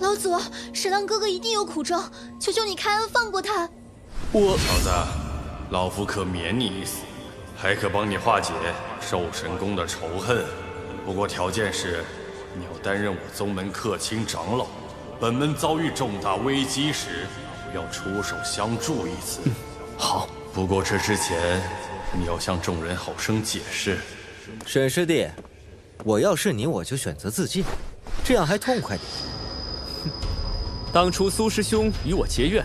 老祖，沈浪哥哥一定有苦衷，求求你开恩放过他。我小子。 老夫可免你一死，还可帮你化解寿神宫的仇恨。不过条件是，你要担任我宗门客卿长老，本门遭遇重大危机时，要出手相助一次。好，不过这之前，你要向众人好生解释。沈师弟，我要是你，我就选择自尽，这样还痛快点。哼，当初苏师兄与我结怨，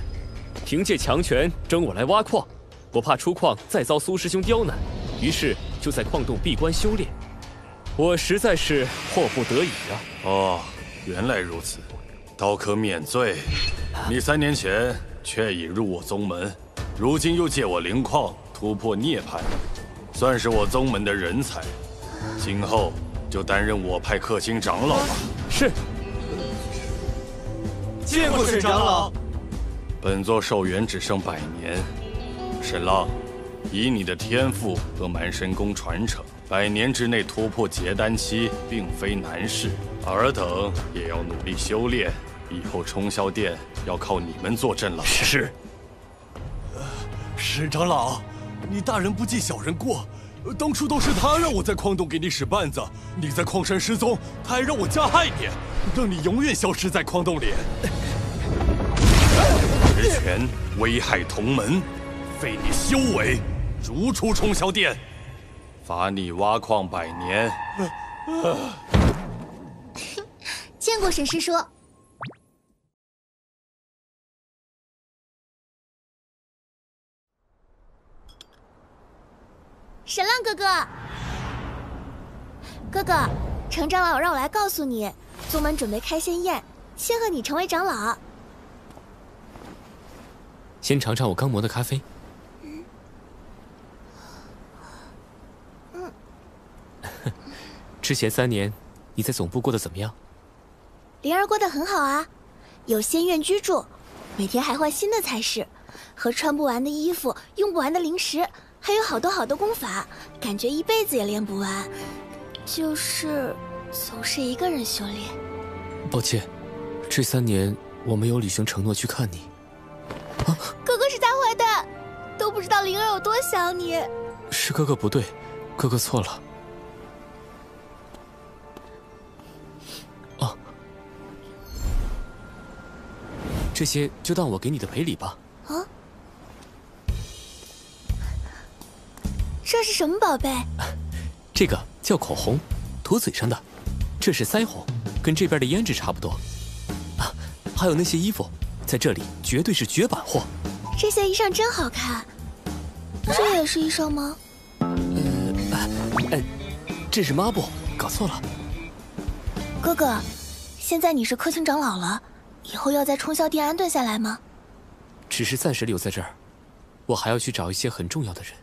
凭借强权争我来挖矿。 我怕出矿再遭苏师兄刁难，于是就在矿洞闭关修炼。我实在是迫不得已啊！哦，原来如此，倒可免罪。你3年前却已入我宗门，如今又借我灵矿突破涅槃，算是我宗门的人才。今后就担任我派客卿长老吧。是。见过沈长老。本座寿元只剩100年。 沈浪，以你的天赋和蛮神功传承，100年之内突破结丹期并非难事。尔等也要努力修炼，以后冲霄殿要靠你们坐镇了。是。沈长老，你大人不计小人过，当初都是他让我在矿洞给你使绊子，你在矿山失踪，他还让我加害你，让你永远消失在矿洞里。职权危害同门。 废你修为，逐出冲霄殿，罚你挖矿100年。见过沈师叔。沈浪哥哥，哥哥，程长老让我来告诉你，宗门准备开仙宴，庆贺你成为长老。先尝尝我刚磨的咖啡。 之前3年，你在总部过得怎么样？灵儿过得很好啊，有仙院居住，每天还换新的菜式，和穿不完的衣服、用不完的零食，还有好多好多功法，感觉一辈子也练不完。就是总是一个人修炼。抱歉，这3年我没有履行承诺去看你。啊，哥哥是大坏蛋，都不知道灵儿有多想你。是哥哥不对，哥哥错了。 这些就当我给你的赔礼吧。啊，这是什么宝贝？这个叫口红，涂嘴上的。这是腮红，跟这边的胭脂差不多。啊，还有那些衣服，在这里绝对是绝版货。这些衣裳真好看。这也是衣裳吗？这是抹布，搞错了。哥哥，现在你是科青长老了，以后要在冲霄殿安顿下来吗？只是暂时留在这儿，我还要去找一些很重要的人。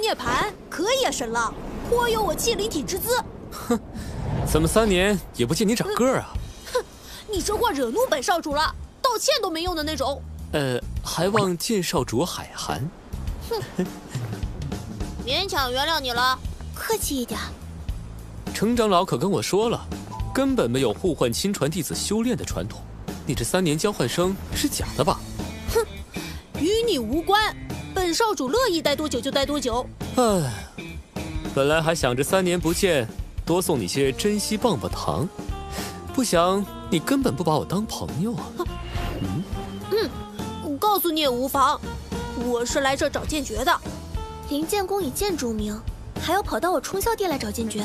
涅槃可以啊，沈浪，颇有我气灵体之姿。哼，怎么3年也不见你长个啊？哼，你这话惹怒本少主了，道歉都没用的那种。还望见少主海涵。哼，勉强原谅你了，客气一点。程长老可跟我说了，根本没有互换亲传弟子修炼的传统。你这3年交换生是假的吧？哼，与你无关。 本少主乐意待多久就待多久。唉，本来还想着3年不见，多送你些珍稀棒棒糖，不想你根本不把我当朋友啊。我告诉你也无妨，我是来这找剑诀的。灵剑宫以剑著名，还要跑到我冲霄殿来找剑诀。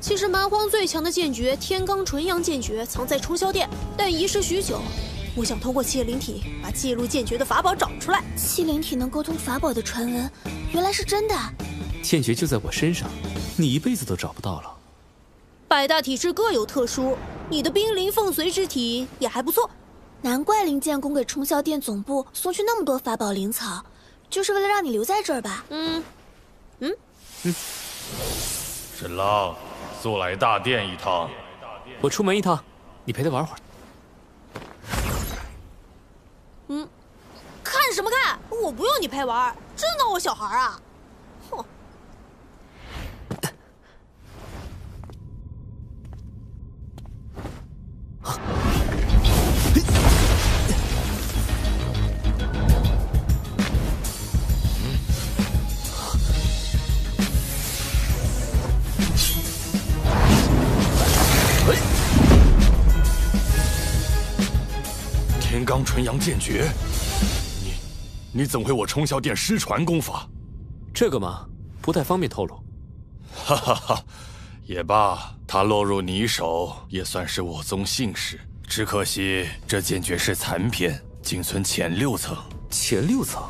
其实蛮荒最强的剑诀天罡纯阳剑诀藏在冲霄殿，但遗失许久。 我想通过气灵体把记录剑诀的法宝找出来。气灵体能沟通法宝的传闻，原来是真的。剑诀就在我身上，你一辈子都找不到了。百大体质各有特殊，你的冰灵凤髓之体也还不错，难怪灵剑宫给冲霄殿总部送去那么多法宝灵草，就是为了让你留在这儿吧？沈浪，速来大殿一趟。我出门一趟，你陪他玩会儿。 看什么看？我不用你陪玩，真当我小孩啊！哼！天罡纯阳剑诀。 你怎会我冲霄殿失传功法？这个嘛，不太方便透露。哈哈哈，也罢，他落入你手也算是我宗幸事。只可惜这剑诀是残篇，仅存前6层。前6层？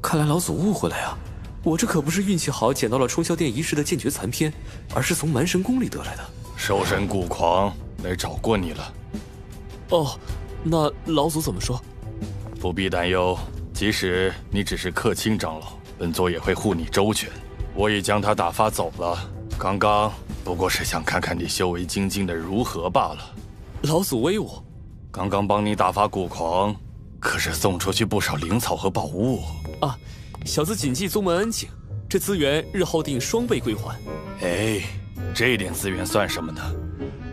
看来老祖误会了呀！我这可不是运气好捡到了冲霄殿遗失的剑诀残篇，而是从蛮神宫里得来的。兽神顾狂来找过你了。哦，那老祖怎么说？不必担忧。 即使你只是客卿长老，本座也会护你周全。我已将他打发走了，刚刚不过是想看看你修为精进的如何罢了。老祖威武！刚刚帮你打发蛊狂，可是送出去不少灵草和宝物啊！小子谨记宗门恩情，这资源日后定双倍归还。哎，这点资源算什么呢？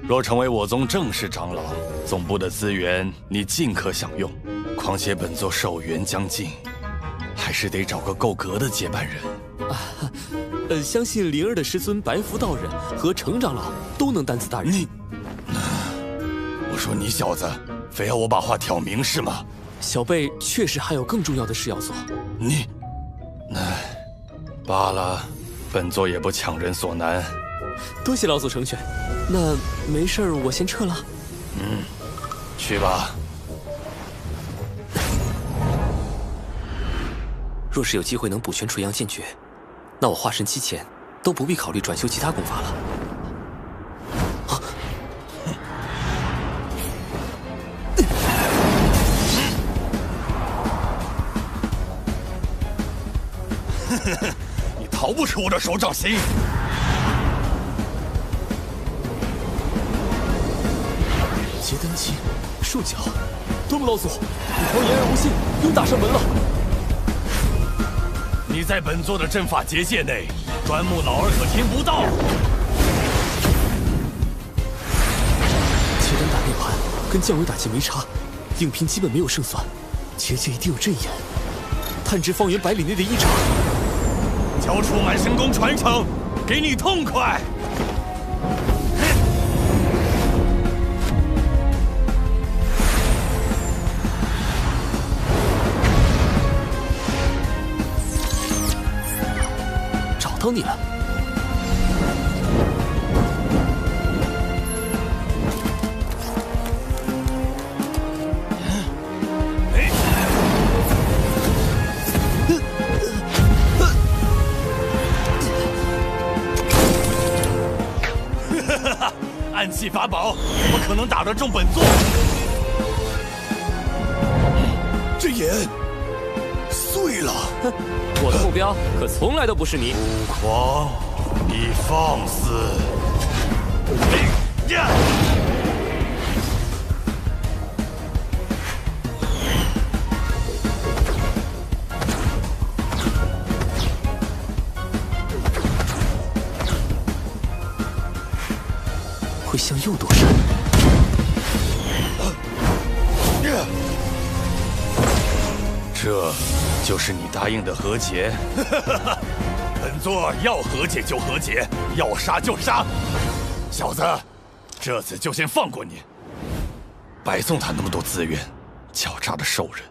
若成为我宗正式长老，总部的资源你尽可享用。 况且本座寿元将近，还是得找个够格的接班人。相信灵儿的师尊白福道人和程长老都能担此大任。你，我说你小子，非要我把话挑明是吗？小辈确实还有更重要的事要做。你，罢了，本座也不强人所难。多谢老祖成全，那没事儿，我先撤了。嗯，去吧。 若是有机会能补全纯阳剑诀，那我化神期前都不必考虑转修其他功法了。你逃不出我的手掌心！ 结丹期，束脚，多木老祖，你狂言而无信，又打上门了。 你在本座的阵法结界内，端木老儿可听不到。结丹打内盘跟降维打击没差，影评基本没有胜算。结界一定有阵眼，探知方圆百里内的异常。交出满神宫传承，给你痛快！ 哼！到你了。哈哈，暗器法宝怎么可能打得中本座？这眼。 碎了！我的目标可从来都不是你。孤狂，你放肆！会向右躲闪。 这就是你答应的和解。本座要和解就和解，要杀就杀。小子，这次就先放过你。白送他那么多资源，狡诈的兽人。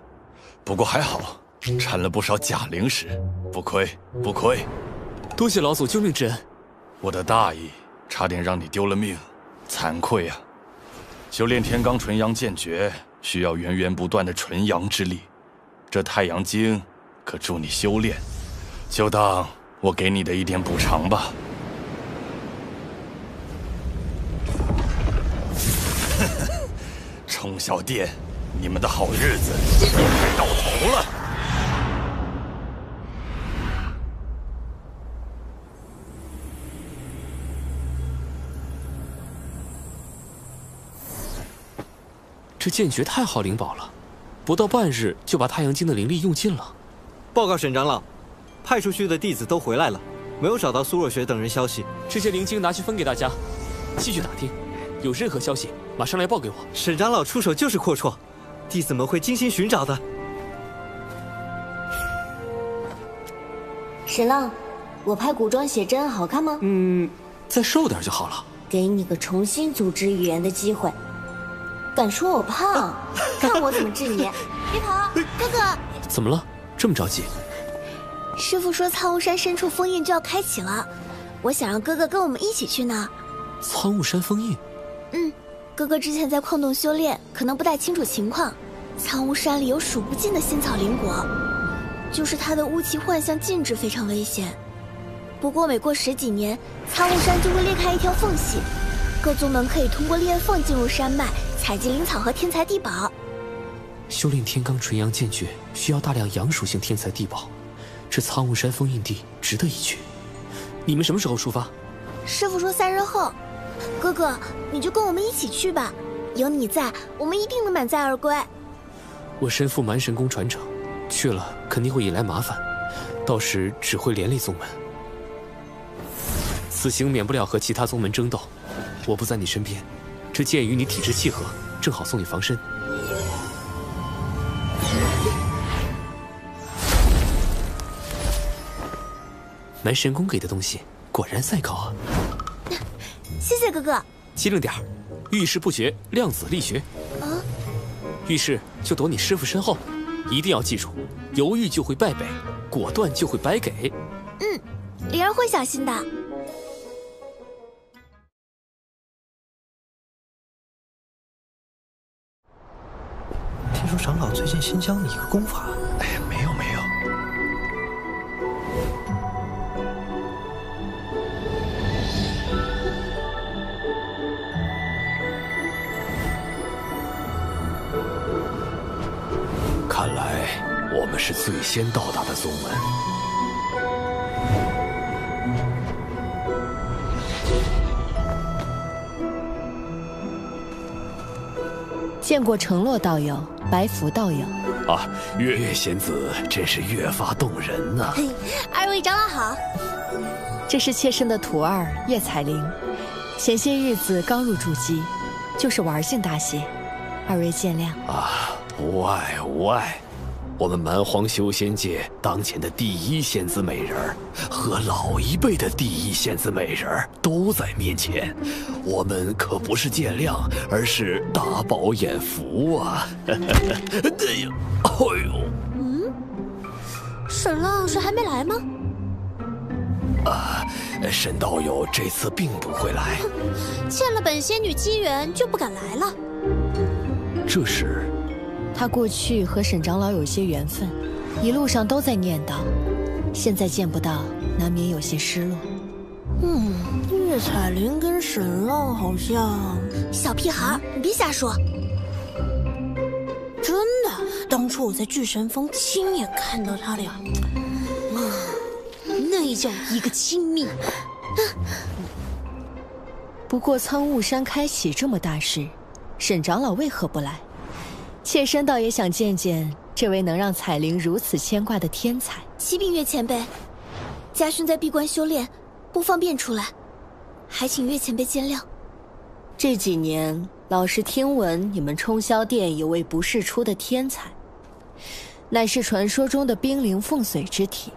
不过还好，掺了不少假灵石，不亏不亏。多谢老祖救命之恩。我的大意差点让你丢了命，惭愧啊。修炼天罡纯阳剑诀需要源源不断的纯阳之力。 这太阳经可助你修炼，就当我给你的一点补偿吧。冲霄殿，你们的好日子快到头了。这剑诀太好灵宝了。 不到半日就把太阳经的灵力用尽了。报告沈长老，派出去的弟子都回来了，没有找到苏若雪等人消息。这些灵晶拿去分给大家，继续打听，有任何消息马上来报给我。沈长老出手就是阔绰，弟子们会精心寻找的。沈浪，我拍古装写真好看吗？再瘦点就好了。给你个重新组织语言的机会。 敢说我胖，看我怎么治你！别跑，哥哥！怎么了？这么着急？师傅说苍雾山深处封印就要开启了，我想让哥哥跟我们一起去呢。苍雾山封印？哥哥之前在矿洞修炼，可能不太清楚情况。苍雾山里有数不尽的仙草灵果，就是它的雾气幻象禁制非常危险。不过每过十几年，苍雾山就会裂开一条缝隙。 各宗门可以通过裂缝进入山脉，采集灵草和天材地宝。修炼天罡纯阳剑诀需要大量阳属性天材地宝，这苍雾山封印地值得一去。你们什么时候出发？师傅说3日后。哥哥，你就跟我们一起去吧，有你在，我们一定能满载而归。我身负蛮神功传承，去了肯定会引来麻烦，到时只会连累宗门。此行免不了和其他宗门争斗。 我不在你身边，这剑与你体质契合，正好送你防身。蛮神功给的东西果然赛高啊！谢谢哥哥。机灵点儿，遇事不决，量子力学。啊！遇事就躲你师傅身后，一定要记住，犹豫就会败北，果断就会白给。灵儿会小心的。 听说长老最近新教你一个功法，哎呀，没有没有。看来我们是最先到达的宗门。见过承洛道友。 白福道友啊，月月仙子真是越发动人呐、啊！二位长老好，这是妾身的徒儿叶彩玲，前些日子刚入筑基，就是玩性大些，二位见谅啊，无碍无碍。我们蛮荒修仙界当前的第一仙子美人儿和老一辈的第一仙子美人儿都在面前，我们可不是见谅，而是大饱眼福啊！哎呦，哎呦，沈浪是还没来吗？啊，沈道友这次并不会来，欠了本仙女机缘就不敢来了。这时，他过去和沈长老有些缘分，一路上都在念叨，现在见不到，难免有些失落。嗯，岳彩翎跟沈浪好像……小屁孩，你别瞎说。 真的，当初我在聚神峰亲眼看到他俩，那叫一个亲密。不过苍雾山开启这么大事，沈长老为何不来？妾身倒也想见见这位能让彩翎如此牵挂的天才。启禀岳前辈，家训在闭关修炼，不方便出来，还请岳前辈见谅。这几年。 老是听闻你们冲霄殿有位不世出的天才，乃是传说中的冰灵凤髓之体，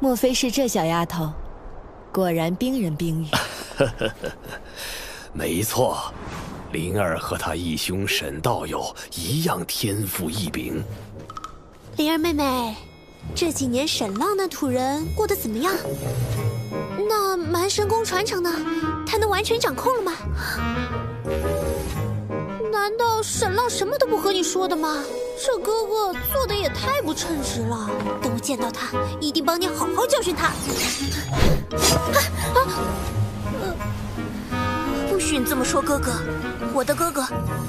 莫非是这小丫头？果然冰人冰语。没错，灵儿和她义兄沈道友一样天赋异禀。灵儿妹妹，这几年沈浪那土人过得怎么样？那蛮神功传承呢？他能完全掌控了吗？ 难道沈浪什么都不和你说的吗？这哥哥做的也太不称职了。等我见到他，一定帮你好好教训他。不许你这么说哥哥，我的哥哥，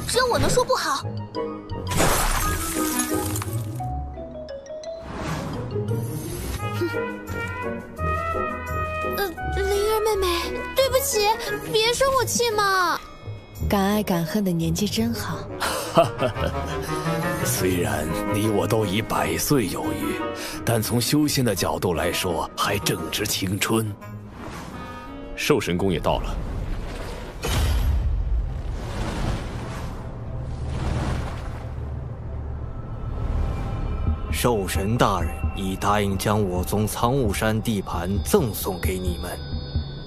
只有我能说不好。灵儿妹妹，对不起，别生我气嘛。 敢爱敢恨的年纪真好。虽然你我都已100岁有余，但从修仙的角度来说，还正值青春。兽神功也到了。兽神大人已答应将我宗苍雾山地盘赠送给你们，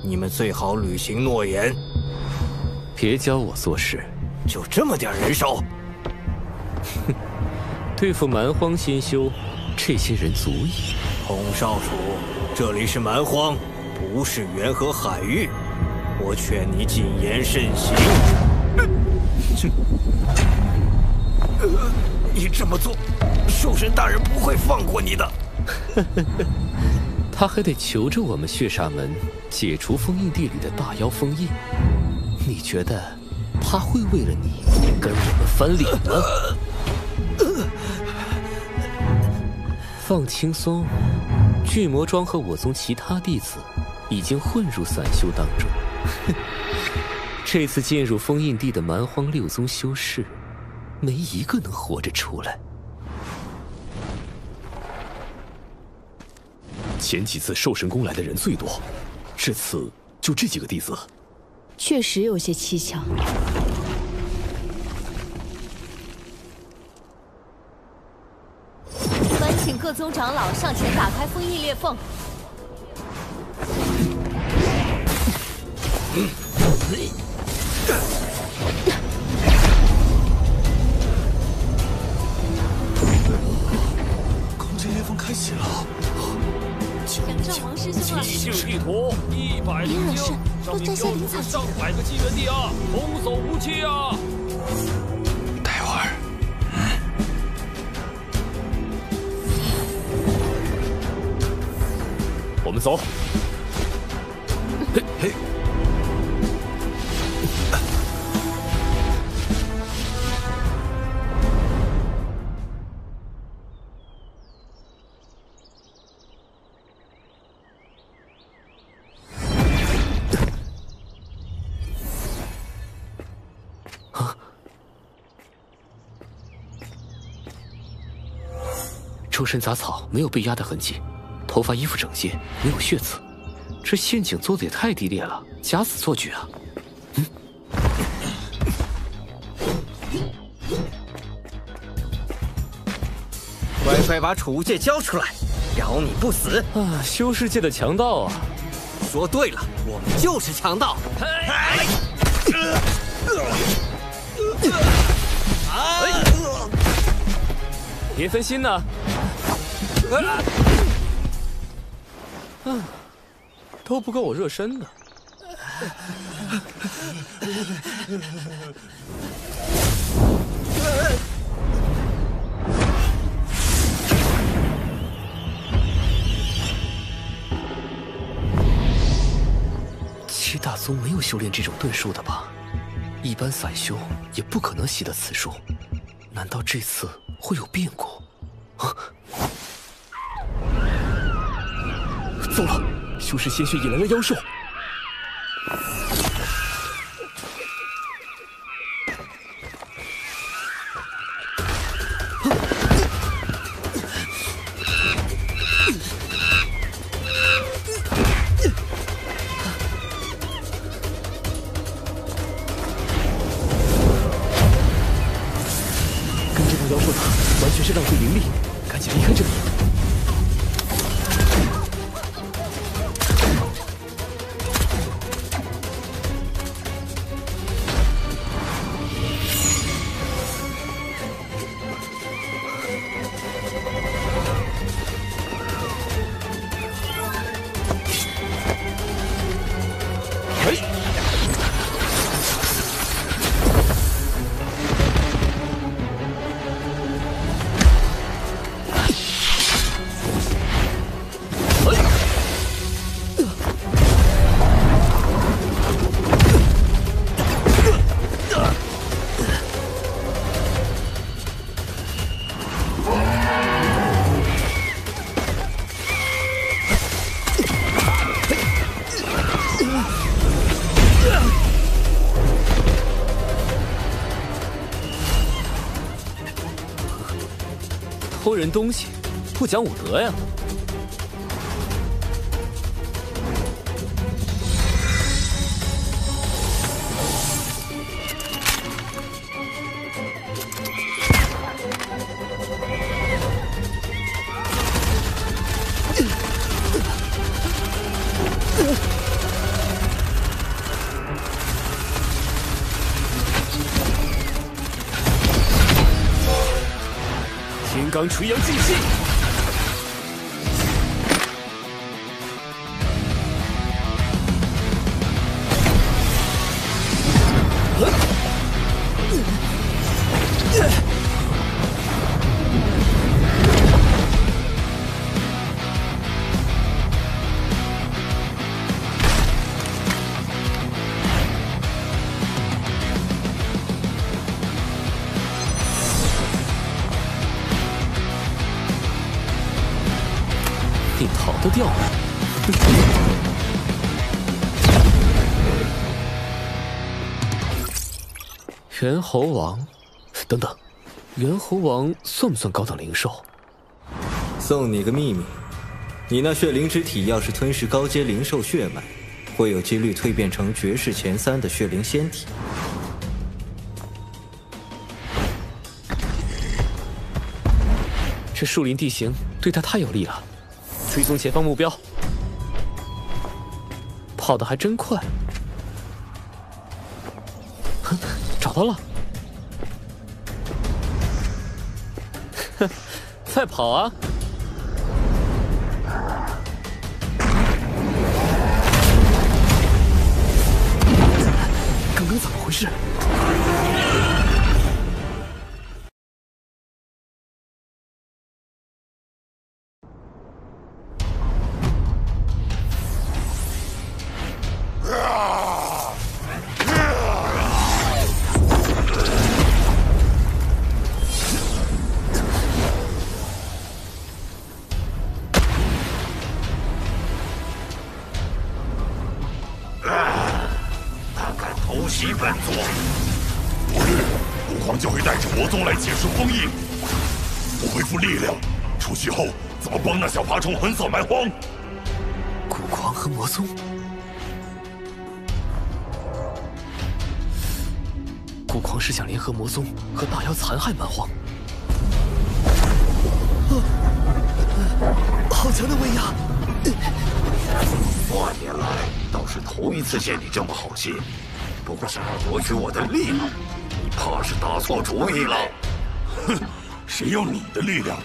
你们最好履行诺言。 别教我做事，就这么点人手，哼！对付蛮荒新修，这些人足矣。孔少主，这里是蛮荒，不是元河海域，我劝你谨言慎行。你这么做，兽神大人不会放过你的。他还得求着我们血煞门解除封印地里的大妖封印。 你觉得他会为了你跟我们翻脸吗？放轻松，巨魔庄和我宗其他弟子已经混入散修当中。这次进入封印地的蛮荒6宗修士，没一个能活着出来。前几次兽神宫来的人最多，这次就这几个弟子。 确实有些蹊跷。烦请各宗长老上前打开封印裂缝。空间裂缝开启了。仰仗王师兄啊！星星地图100零星。 多摘些灵草，300个机缘地啊，童叟无欺啊！待会儿，我们走。嘿嘿，周身杂草，没有被压的痕迹，头发衣服整洁，没有血渍。这陷阱做的也太低劣了，假死做局啊！嗯，乖乖把储物戒交出来，饶你不死！啊，修士界的强盗啊！说对了，我们就是强盗！别分心呢。 啊！都不够我热身的。七大宗没有修炼这种遁术的吧？一般散修也不可能习得此术，难道这次会有变故？啊！ 糟了，修士鲜血引来了妖兽。跟这种妖兽打，完全是浪费灵力，赶紧离开这里。 偷人东西，不讲武德呀！金刚垂杨禁气。 你逃得掉吗？猿猴王，等等，猿猴王算不算高等灵兽？送你个秘密，你那血灵之体要是吞噬高阶灵兽血脉，会有几率蜕变成绝世前3的血灵仙体。 这树林地形对他太有利了，追踪前方目标，跑得还真快。哼，找到了！哼，再跑啊！ 刚怎么回事？ 偷袭本座，不日吾皇就会带着魔宗来解除封印。我恢复力量，出去后怎么帮那小爬虫横扫蛮荒？古狂和魔宗，古狂是想联合魔宗和大妖残害蛮荒。好强的威压！多年来倒是头一次见你这么好心。 不过想要夺取我的力量，你怕是打错主意了。哼，谁要你的力量？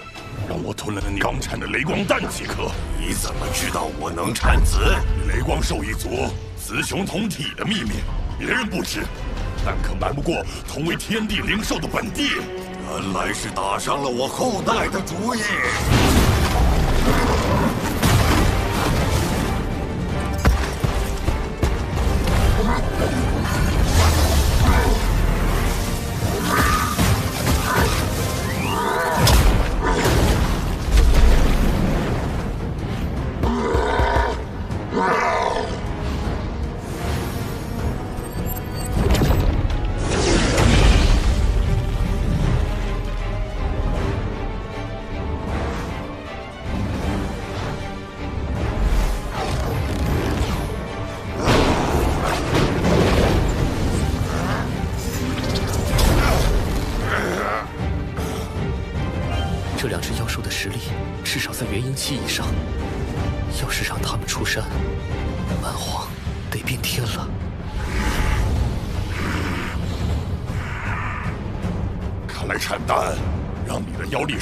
让我吞了你刚产的雷光蛋即可。你怎么知道我能产子？雷光兽一族雌雄同体的秘密，别人不知，但可瞒不过同为天地灵兽的本帝。原来是打上了我后代的主意。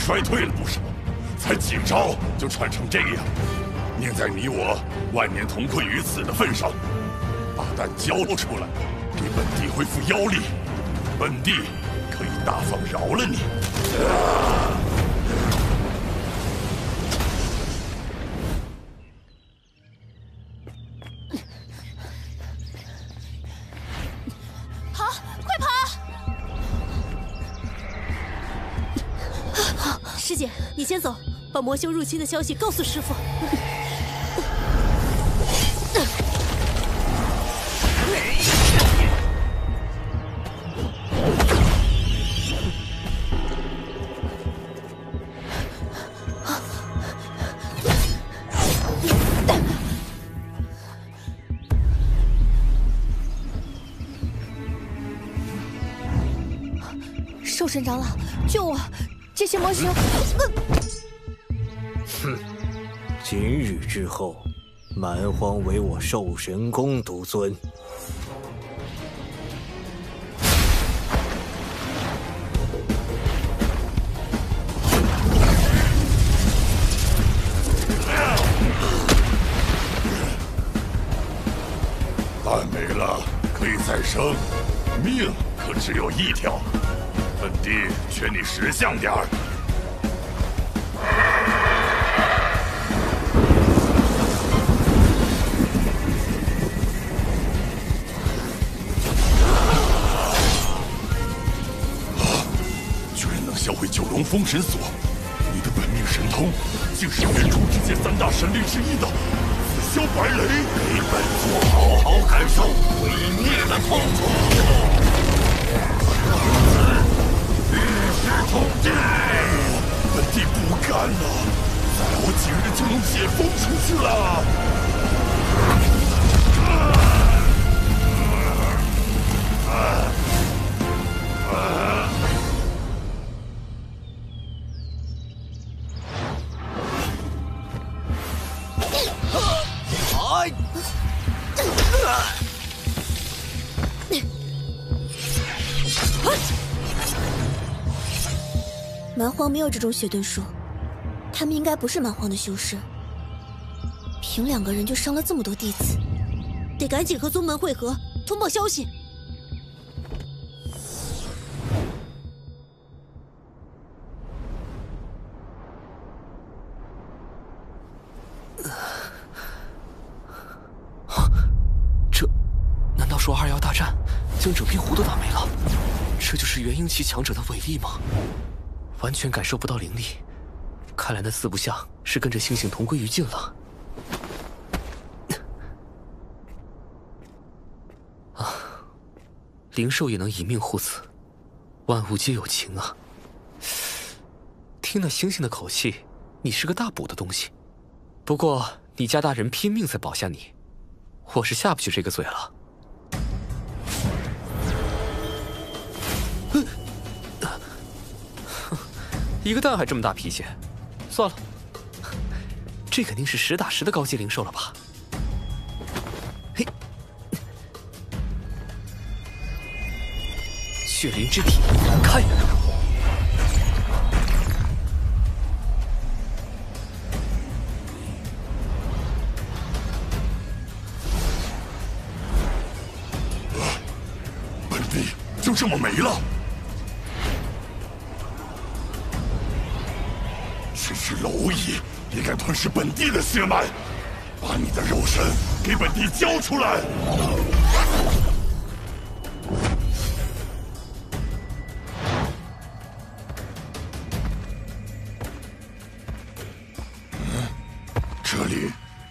衰退了不少，才几招就喘成这样。念在你我万年同困于此的份上，把蛋交出来，给本帝恢复妖力，本帝可以大方饶了你。先走，把魔修入侵的消息告诉师父。兽神长老，救我！这些魔熊。今日之后，蛮荒为我兽神宫独尊。蛋没了可以再生，命可只有一条。本帝劝你识相点儿。 封神锁，你的本命神通竟是原初之界三大神力之一的紫霄白雷，给本座好好感受毁灭的痛楚，与世同争。本帝不干了，再熬几日就能解封出去了。 蛮荒没有这种血遁术，他们应该不是蛮荒的修士。凭两个人就伤了这么多弟子，得赶紧和宗门会合，通报消息。这难道说二妖大战将整片湖都打没了？这就是元婴期强者的伟力吗？ 完全感受不到灵力，看来那四不像是跟着星星同归于尽了。啊，灵兽也能以命护死，万物皆有情啊！听那星星的口气，你是个大补的东西。不过你家大人拼命才保下你，我是下不去这个嘴了。 一个蛋还这么大脾气，算了，这肯定是10打10的高级灵兽了吧？嘿，血灵之体开！地就这么没了。区区蝼蚁也敢吞噬本地的血脉，把你的肉身给本地交出来！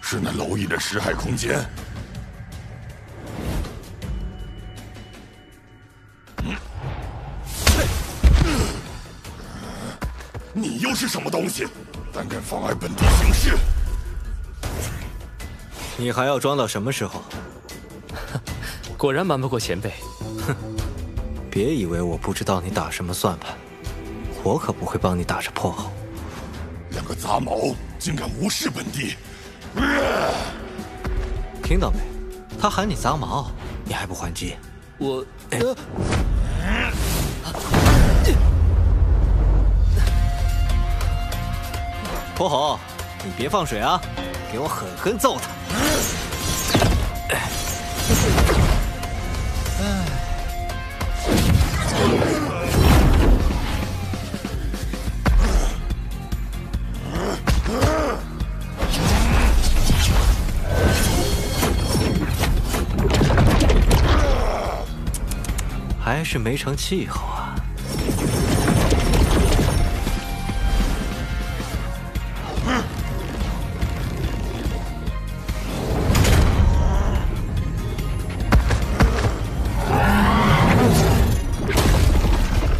是那蝼蚁的识海空间。你又是什么东西？胆敢妨碍本地行事！你还要装到什么时候？果然瞒不过前辈。哼！别以为我不知道你打什么算盘，我可不会帮你打着破口。两个杂毛竟敢无视本地！ 听到没？他喊你杂毛，你还不还击？我……泼猴，你别放水啊！给我狠狠揍他！还是没成气候啊！你小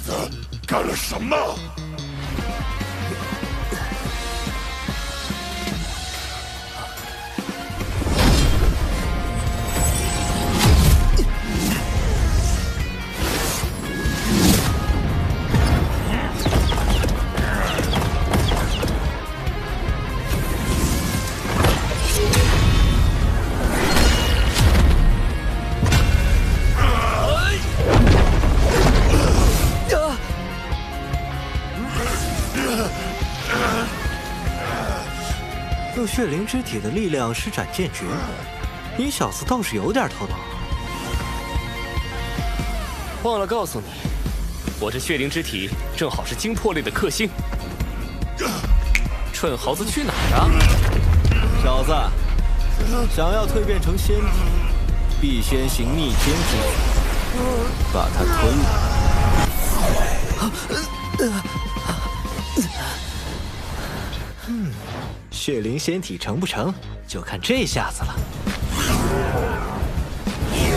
子干了什么？ 用血灵之体的力量施展剑诀，你小子倒是有点头脑。忘了告诉你，我这血灵之体正好是精魄类的克星。蠢猴子去哪儿啊？小子，想要蜕变成仙体，必先行逆天之法，把它吞了。血灵仙体成不成，就看这下子了。以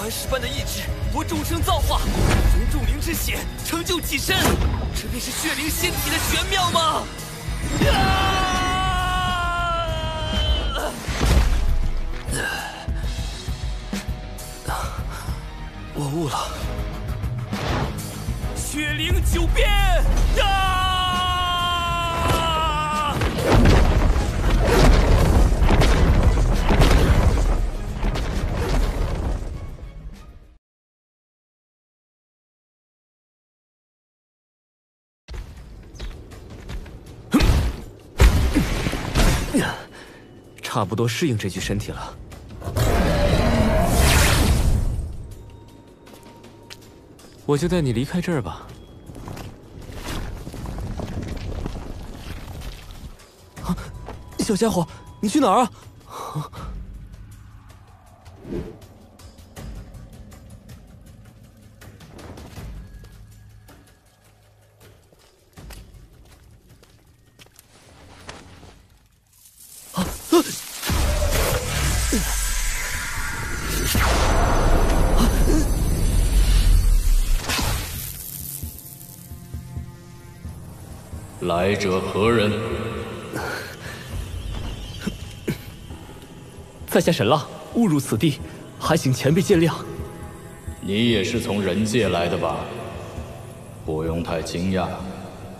顽石般的意志夺众生造化，融众灵之血成就己身，这便是血灵仙体的玄妙吗？我悟了，血灵九变！啊！差不多适应这具身体了。 我就带你离开这儿吧。啊，小家伙，你去哪儿啊？啊！来者何人？在下沈浪，误入此地，还请前辈见谅。你也是从人界来的吧？不用太惊讶，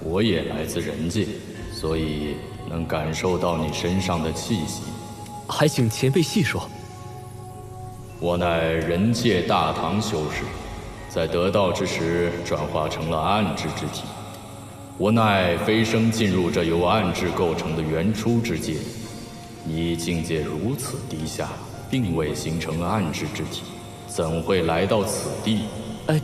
我也来自人界，所以能感受到你身上的气息。还请前辈细说。我乃人界大唐修士，在得道之时转化成了暗之之体。我乃飞升进入这由暗之构成的原初之界。你境界如此低下，并未形成暗之之体，怎会来到此地？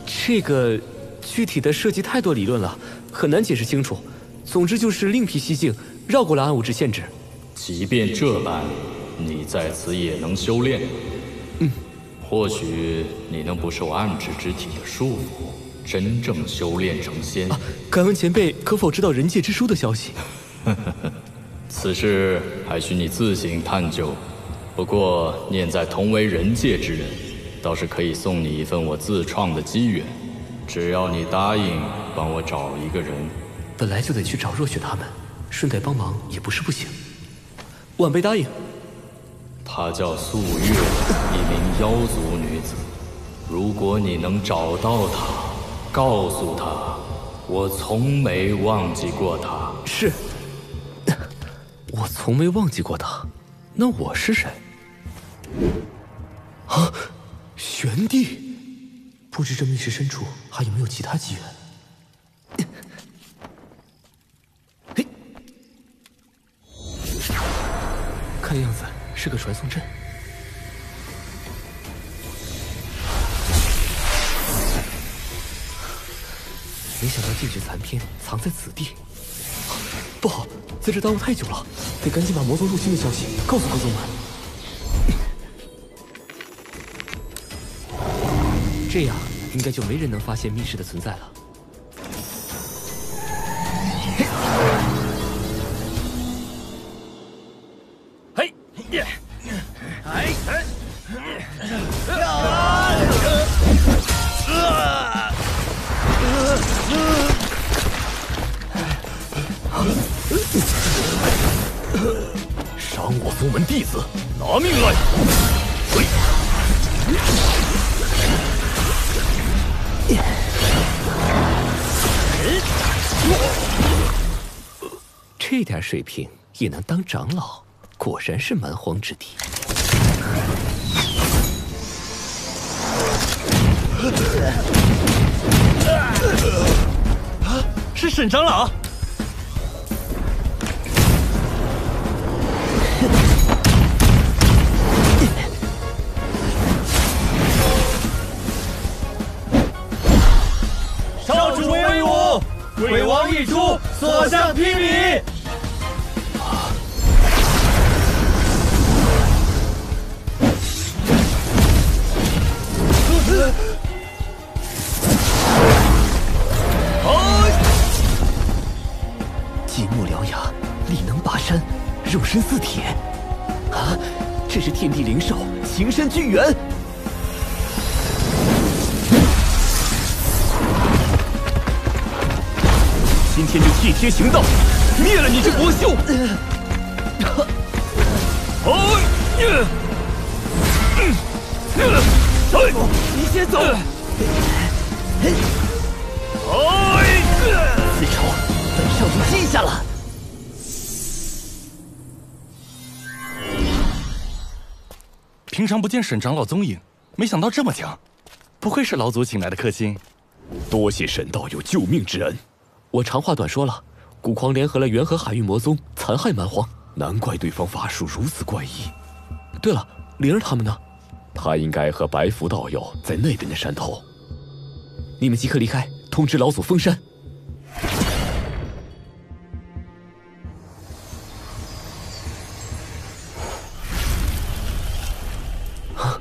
这个具体的涉及太多理论了，很难解释清楚。总之就是另辟蹊径，绕过了暗物质限制。即便这般，你在此也能修炼。嗯，或许你能不受暗质之体的束缚，真正修炼成仙。敢问前辈可否知道人界之书的消息？此事还需你自行探究。不过念在同为人界之人，倒是可以送你一份我自创的机缘。 只要你答应帮我找一个人，本来就得去找若雪他们，顺带帮忙也不是不行。晚辈答应。她叫素月，一名妖族女子。如果你能找到她，告诉她，我从没忘记过她。是，我从没忘记过她。那我是谁？啊，玄帝。 不知这密室深处还有没有其他机缘？嘿，看样子是个传送阵。没想到禁制残篇藏在此地，不好，在这耽误太久了，得赶紧把魔族入侵的消息告诉各宗门。 这样应该就没人能发现密室的存在了。嘿，伤我宗门弟子，拿命来！嘿。 这点水平也能当长老，果然是蛮荒之地。啊，是沈长老！少主威武，鬼王一出，所向披靡。 极目獠牙，力能拔山，肉身似铁。啊，这是天地灵兽情山巨猿。今天就替天行道，灭了你这国秀！你先走。 此仇，本少主记下了。平常不见沈长老踪影，没想到这么强，不愧是老祖请来的客卿。多谢沈道友救命之恩。我长话短说了，古狂联合了元和海域魔宗，残害蛮荒，难怪对方法术如此怪异。对了，灵儿他们呢？他应该和白福道友在那边的山头。 你们即刻离开，通知老祖封山。嘿！啊，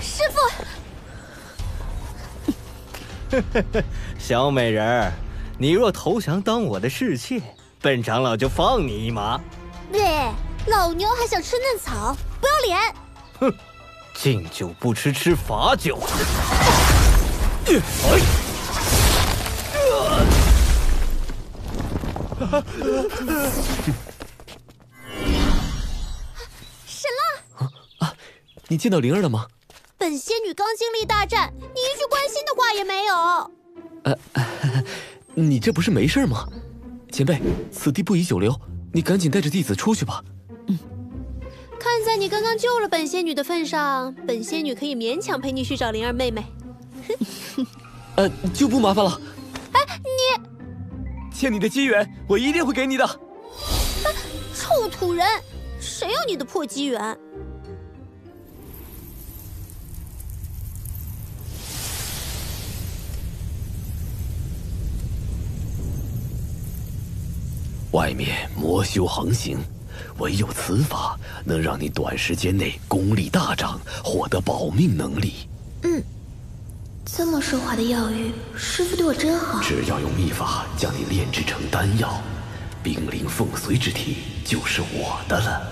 师傅！小美人儿，你若投降当我的侍妾，本长老就放你一马。喂，老牛还想吃嫩草，不要脸！哼，敬酒不吃吃罚酒。你见到灵儿了吗？本仙女刚经历大战，你一句关心的话也没有。你这不是没事吗？前辈，此地不宜久留，你赶紧带着弟子出去吧。嗯，看在你刚刚救了本仙女的份上，本仙女可以勉强陪你去找灵儿妹妹。就不麻烦了。哎，你欠你的机缘，我一定会给你的。哎，臭土人，谁要你的破机缘？ 外面魔修横行，唯有此法能让你短时间内功力大涨，获得保命能力。嗯，这么奢华的药浴，师傅对我真好。只要用秘法将你炼制成丹药，冰灵凤髓之体就是我的了。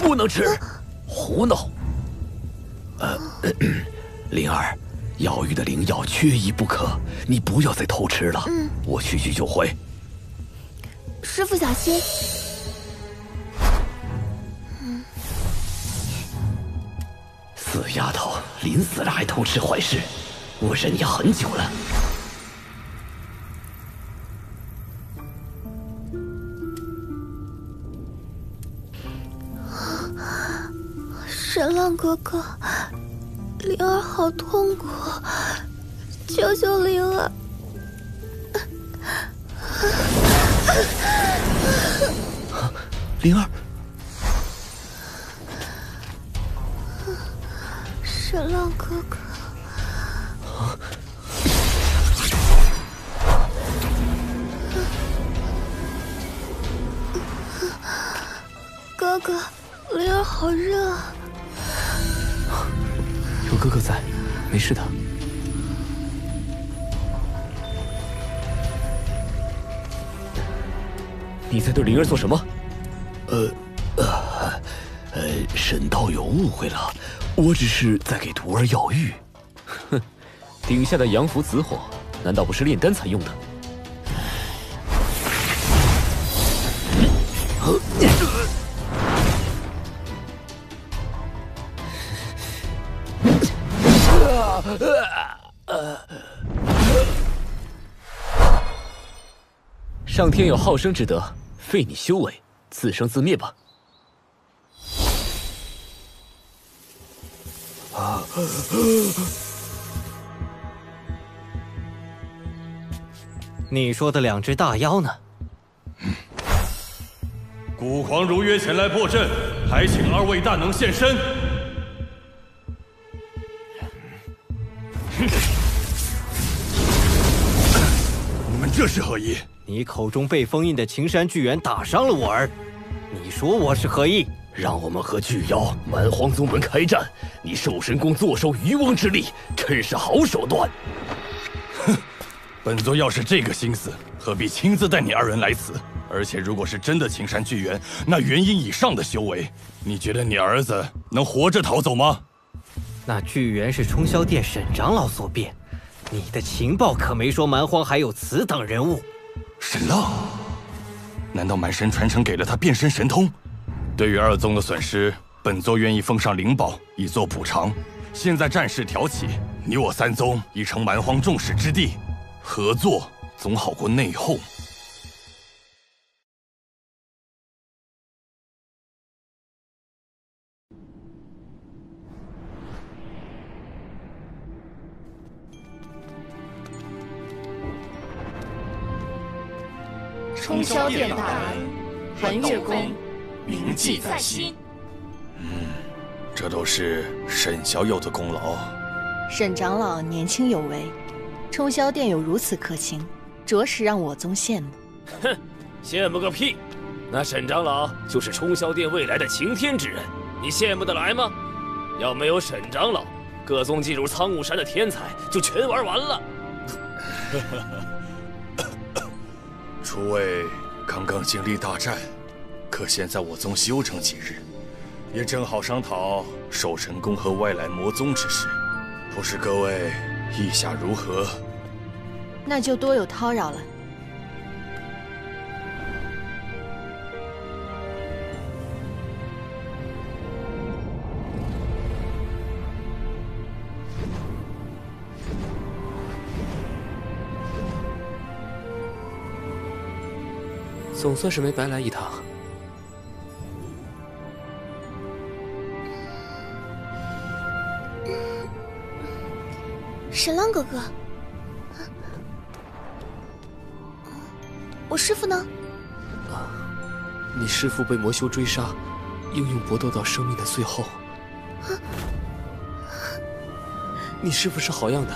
不能吃，胡闹！灵儿。 药浴的灵药缺一不可，你不要再偷吃了。嗯，我去去就回。师傅小心。死丫头，临死了还偷吃坏事，我忍你很久了。沈浪哥哥。 灵儿好痛苦，救救灵儿！灵儿，沈浪哥哥，哥哥，灵儿好热啊！ 有哥哥在，没事的。你在对灵儿做什么？沈道友误会了，我只是在给徒儿药浴。哼，顶下的阳符紫火，难道不是炼丹才用的？上天有好生之德，废你修为，自生自灭吧！你说的两只大妖呢？蛊狂如约前来破阵，还请二位大能现身。 你们这是何意？你口中被封印的秦山巨猿打伤了我儿，你说我是何意？让我们和巨妖蛮荒宗门开战，你兽神功坐收渔翁之利，真是好手段！哼，本座要是这个心思，何必亲自带你二人来此？而且如果是真的秦山巨猿，那元婴以上的修为，你觉得你儿子能活着逃走吗？ 那巨猿是冲霄殿沈长老所变，你的情报可没说蛮荒还有此等人物。沈浪，难道蛮神传承给了他变身神通？对于二宗的损失，本座愿意奉上灵宝以作补偿。现在战事挑起，你我三宗已成蛮荒众矢之的，合作总好过内讧。 冲霄殿大门，寒月宫，铭记在心。这都是沈小友的功劳。沈长老年轻有为，冲霄殿有如此客卿，着实让我宗羡慕。哼，羡慕个屁！那沈长老就是冲霄殿未来的擎天之人，你羡慕得来吗？要没有沈长老，各宗进入苍雾山的天才就全玩完了。诸位刚刚经历大战，可现在我宗休整几日，也正好商讨守神宫和外来魔宗之事，不知各位意下如何？那就多有叨扰了。总算是没白来一趟。沈浪哥哥，我师父呢？啊，你师父被魔修追杀，英勇搏斗到生命的最后。你师父是好样的，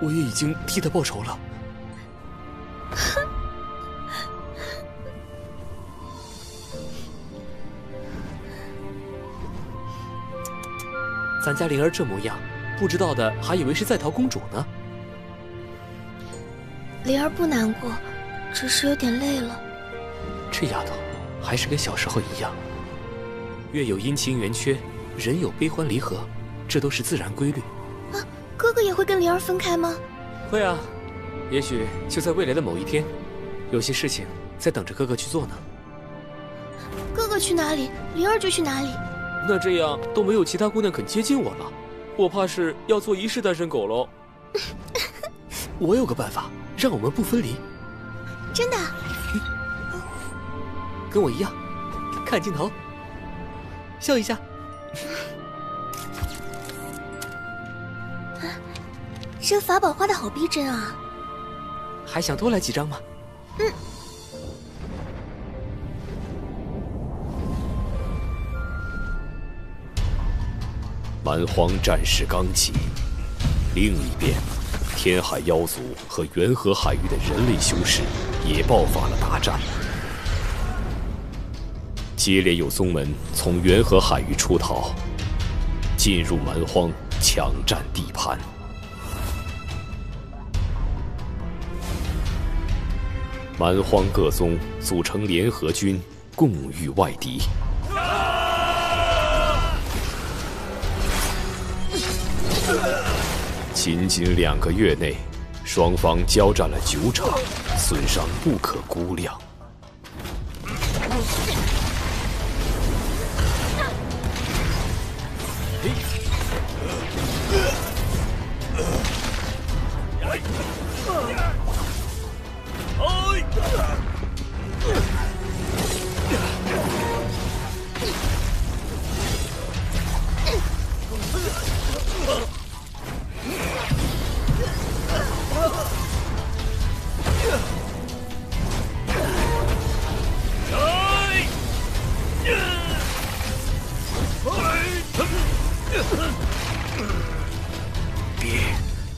我也已经替他报仇了。 咱家灵儿这模样，不知道的还以为是在逃公主呢。灵儿不难过，只是有点累了。这丫头还是跟小时候一样。月有阴晴圆缺，人有悲欢离合，这都是自然规律。啊，哥哥也会跟灵儿分开吗？会啊，也许就在未来的某一天，有些事情在等着哥哥去做呢。哥哥去哪里，灵儿就去哪里。 那这样都没有其他姑娘肯接近我了，我怕是要做一世单身狗喽。我有个办法，让我们不分离。真的？跟我一样，看镜头，笑一下。这法宝画的好逼真啊！还想多来几张吗？嗯。 蛮荒战事刚起，另一边，天海妖族和缘河海域的人类修士也爆发了大战。接连有宗门从缘河海域出逃，进入蛮荒，抢占地盘。蛮荒各宗组成联合军，共御外敌。 仅仅2个月内，双方交战了9场，损伤不可估量。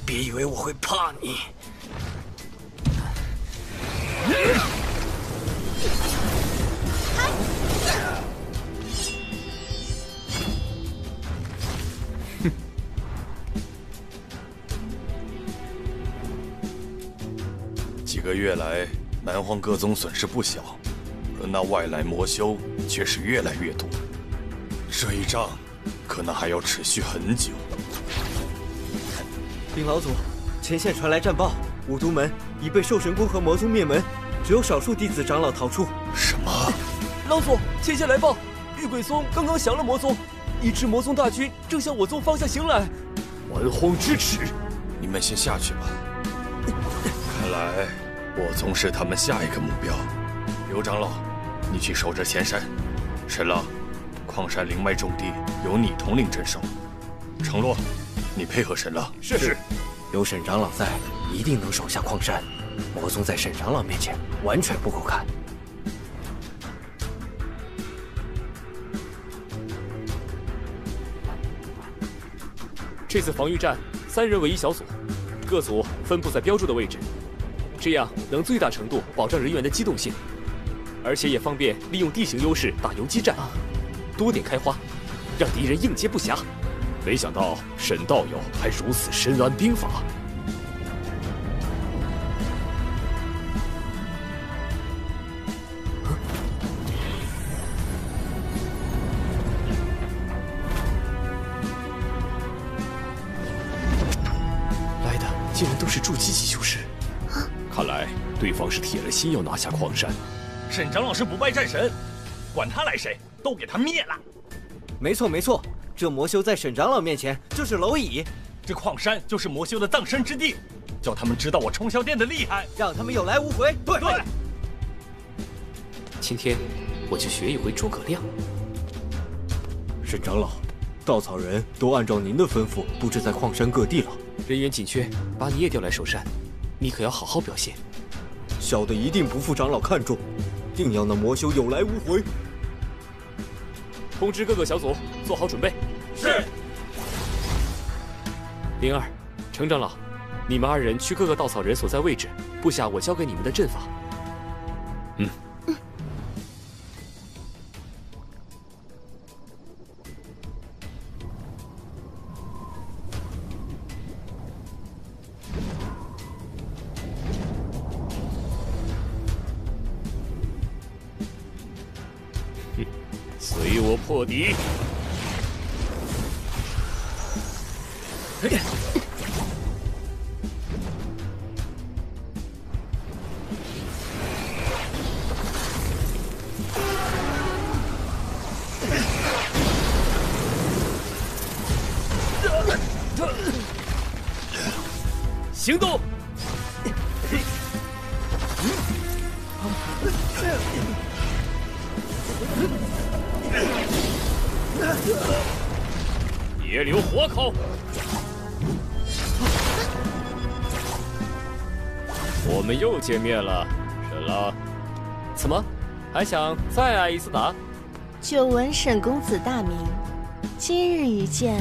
别以为我会怕你！哼！几个月来，蛮荒各宗损失不小，而那外来魔修却是越来越多。这一仗，可能还要持续很久。 禀老祖，前线传来战报，五毒门已被兽神宫和魔宗灭门，只有少数弟子长老逃出。什么？老祖，前线来报，玉鬼宗刚刚降了魔宗，一支魔宗大军正向我宗方向行来。蛮荒之耻！你们先下去吧。看来我宗是他们下一个目标。刘长老，你去守着前山。沈浪，矿山灵脉重地由你统领镇守。程洛。 你配合沈浪，是。有沈长老在，一定能守下矿山。魔宗在沈长老面前完全不够看。这次防御战，3人为一小组，各组分布在标注的位置，这样能最大程度保障人员的机动性，而且也方便利用地形优势打游击战，多点开花，让敌人应接不暇。 没想到沈道友还如此深谙兵法。来的竟然都是筑基级修士，看来对方是铁了心要拿下矿山。沈长老是不败战神，管他来谁，都给他灭了。没错，没错。 这魔修在沈长老面前就是蝼蚁，这矿山就是魔修的葬身之地，叫他们知道我冲霄殿的厉害，让他们有来无回。对。今天我去学一回诸葛亮。沈长老，稻草人都按照您的吩咐布置在矿山各地了。人员紧缺，把你也调来守山，你可要好好表现。小的一定不负长老看重，定要那魔修有来无回。通知各个小组做好准备。是。灵儿，程长老，你们二人去各个稻草人所在位置布下我交给你们的阵法。 嗯，随我破敌。 行动！别留活口！我们又见面了，沈郎。怎么，还想再挨一次打？久闻沈公子大名，今日一见，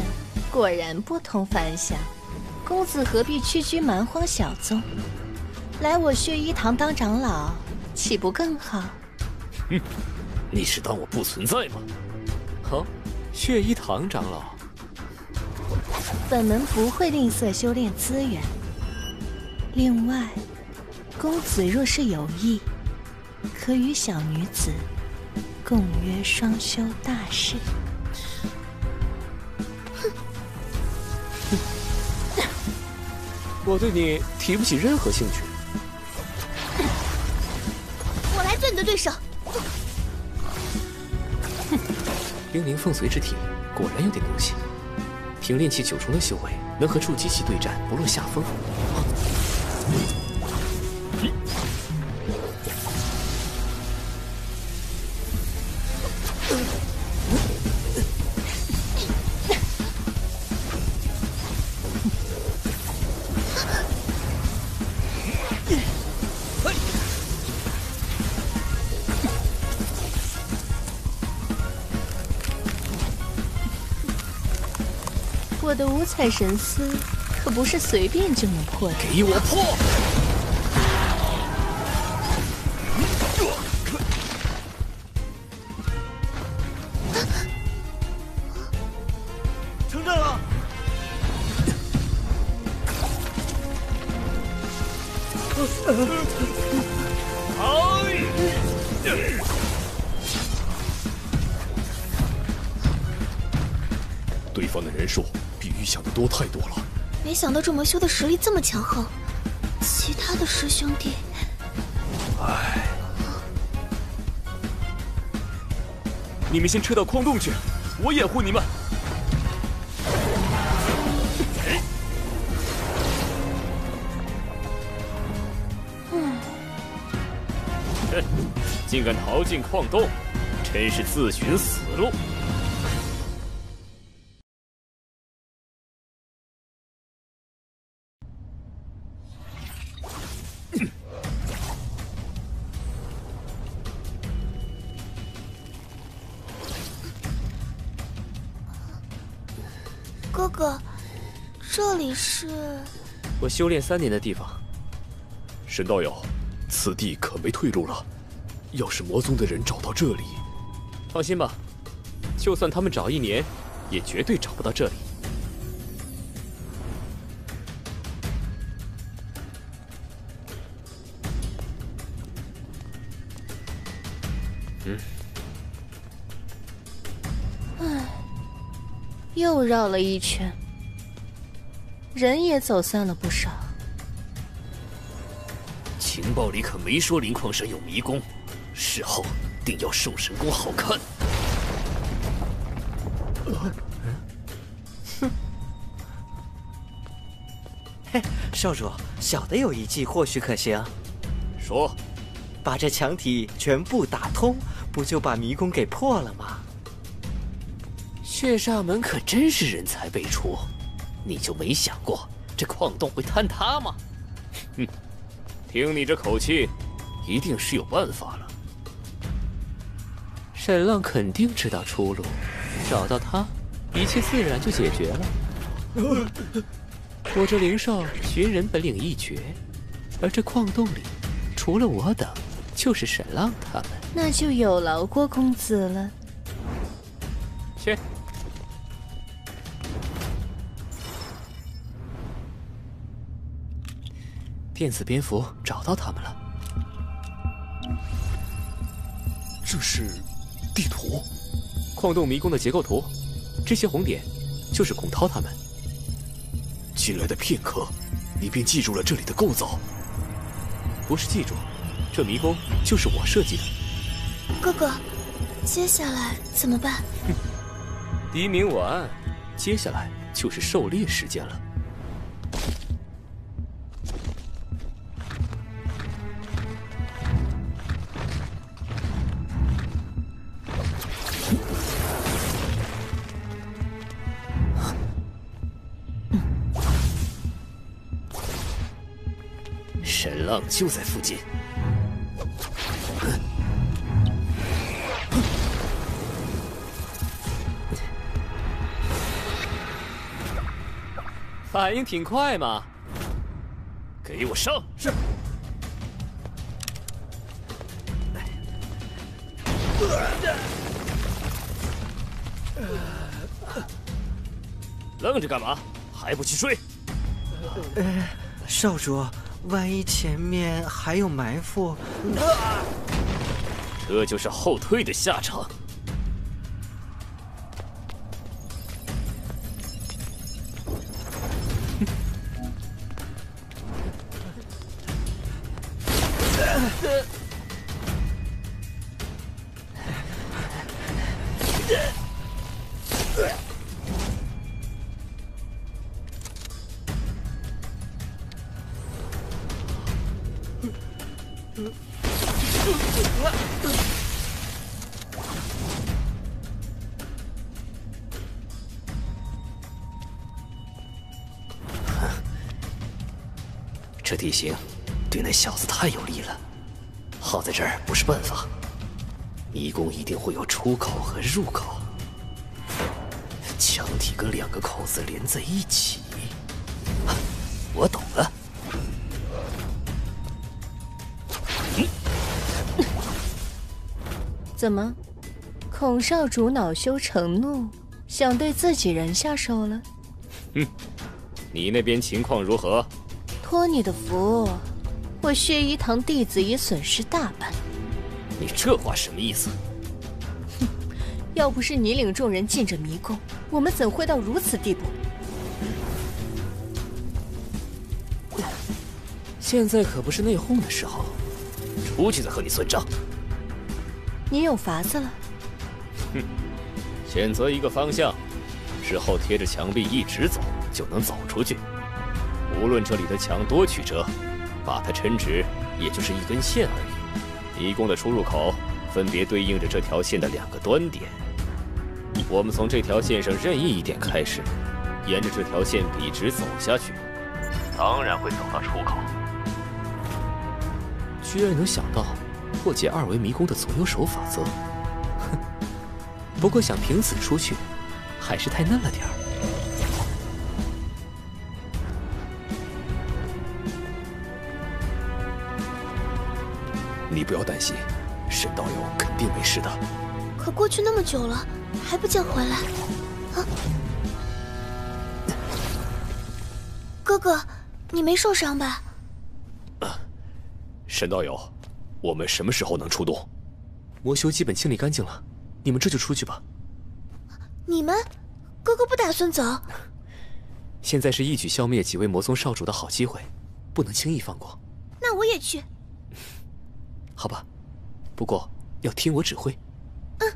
果然不同凡响。 公子何必屈居蛮荒小宗？来我血衣堂当长老，岂不更好？哼，你是当我不存在吗？好、哦，血衣堂长老，本门不会吝啬修炼资源。另外，公子若是有意，可与小女子共约双修大事。 我对你提不起任何兴趣。我来做你的对手。哼，英灵凤髓之体果然有点东西。凭练气9重的修为，能和筑基期对战不落下风。我的五彩神丝可不是随便就能破的。给我破！成长了。对方的人数。 预想的多太多了，没想到这魔修的实力这么强横，其他的师兄弟，唉，你们先撤到矿洞去，我掩护你们。哼，竟敢逃进矿洞，真是自寻死路。 哥哥，这里是我修炼3年的地方。沈道友，此地可没退路了。要是魔宗的人找到这里，放心吧，就算他们找1年，也绝对找不到这里。嗯。 又绕了一圈，人也走散了不少。情报里可没说灵矿山有迷宫，事后定要受神功好看。哼！嘿，少主，小的有一计，或许可行。说，把这墙体全部打通，不就把迷宫给破了吗？血煞门可真是人才辈出，你就没想过这矿洞会坍塌吗？哼，听你这口气，一定是有办法了。沈浪肯定知道出路，找到他，一切自然就解决了。我这灵兽寻人本领一绝，而这矿洞里，除了我等，就是沈浪他们。那就有劳郭公子了。切。电子蝙蝠找到他们了。这是地图，矿洞迷宫的结构图。这些红点就是孔涛他们。 进来的片刻，你便记住了这里的构造。不是记住，这迷宫就是我设计的。哥哥，接下来怎么办？哼，敌明我暗，接下来就是狩猎时间了。就在附近。反应挺快嘛！给我上！是。愣着干嘛？还不去追？少主。 万一前面还有埋伏，这就是后退的下场。这地形对那小子太有利了，耗在这儿不是办法。迷宫一定会有出口和入口，墙体跟两个口子连在一起。我懂了。 怎么，孔少主恼羞成怒，想对自己人下手了？嗯，你那边情况如何？托你的福，我血衣堂弟子已损失大半。你这话什么意思？哼，要不是你领众人进这迷宫，我们怎会到如此地步？现在可不是内讧的时候，出去再和你算账。 你有法子了。哼，选择一个方向，之后贴着墙壁一直走，就能走出去。无论这里的墙多曲折，把它抻直，也就是一根线而已。迷宫的出入口分别对应着这条线的两个端点。我们从这条线上任意一点开始，沿着这条线笔直走下去，当然会走到出口。居然能想到。 破解二维迷宫的左右手法则，哼！不过想凭此出去，还是太嫩了点儿。你不要担心，沈道友肯定没事的。可过去那么久了，还不见回来啊！哥哥，你没受伤吧？啊，沈道友。 我们什么时候能出动？魔修基本清理干净了，你们这就出去吧。你们，哥哥不打算走？现在是一举消灭几位魔宗少主的好机会，不能轻易放过。那我也去。好吧，不过要听我指挥。嗯。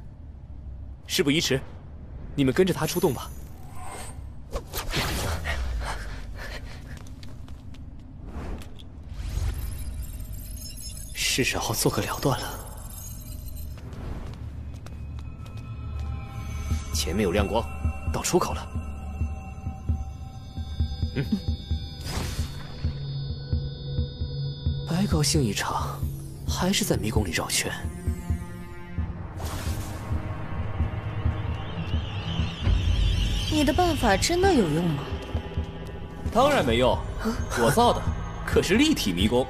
事不宜迟，你们跟着他出动吧。是时候做个了断了。前面有亮光，到出口了。嗯，白高兴一场，还是在迷宫里绕圈。 你的办法真的有用吗？当然没用，我造的可是立体迷宫。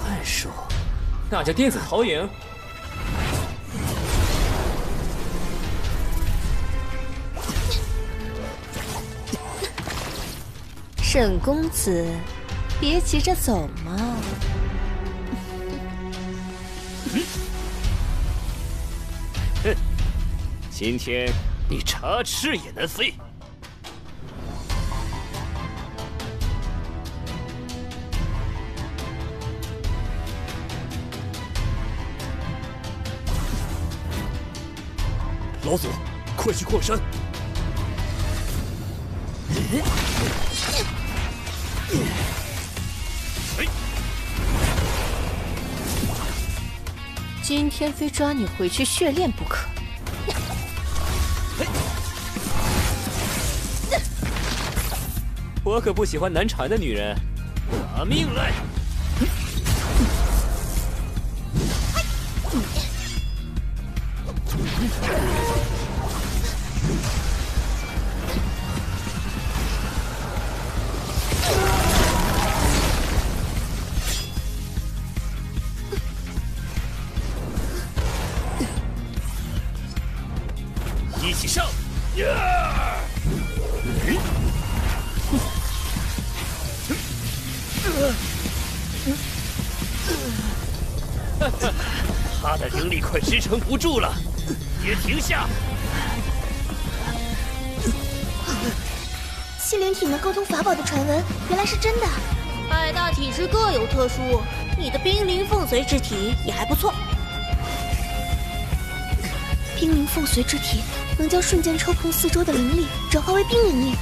幻术，那叫电子投影。 沈公子，别急着走嘛。哼，今天你插翅也难飞。老祖，快去矿山！ 今天非抓你回去血炼不可！我可不喜欢难缠的女人，拿命来！他的灵力快支撑不住了，别停下！系灵体能沟通法宝的传闻原来是真的。百大体质各有特殊，你的冰灵凤随之体也还不错。冰灵凤随之体能将瞬间抽空四周的灵力转化为冰灵力。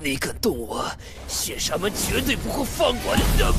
你敢动我，血沙门绝对不会放过你的！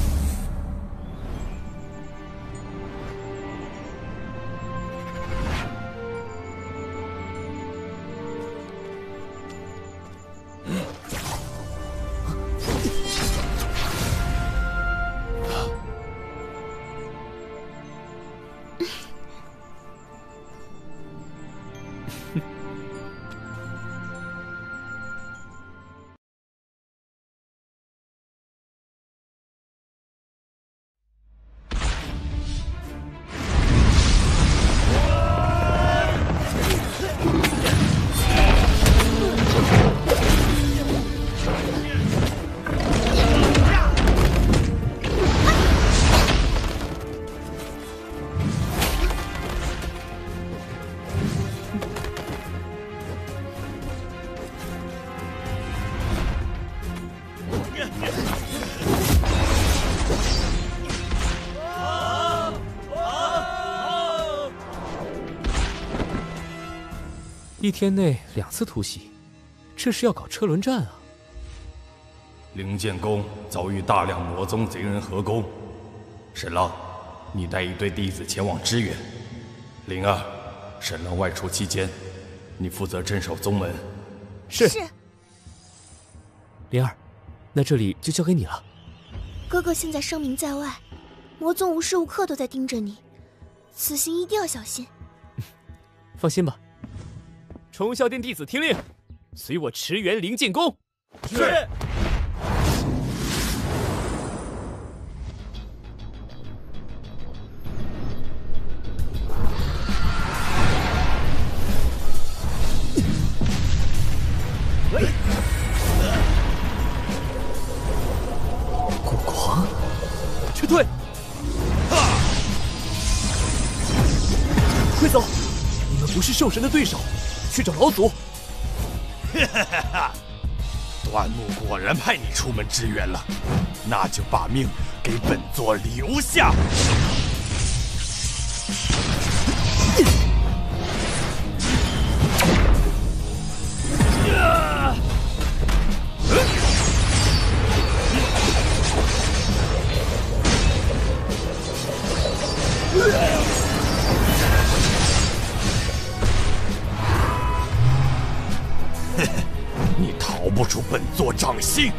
一天内2次突袭，这是要搞车轮战啊！灵剑宫遭遇大量魔宗贼人合攻，沈浪，你带一队弟子前往支援。灵儿，沈浪外出期间，你负责镇守宗门。是。灵儿，那这里就交给你了。哥哥现在声名在外，魔宗无时无刻都在盯着你，此行一定要小心。放心吧，崇霄殿弟子听令，随我驰援灵剑宫。是。 兽神的对手，去找老祖。哈哈哈！端木果然派你出门支援了，那就把命给本座留下。掌心。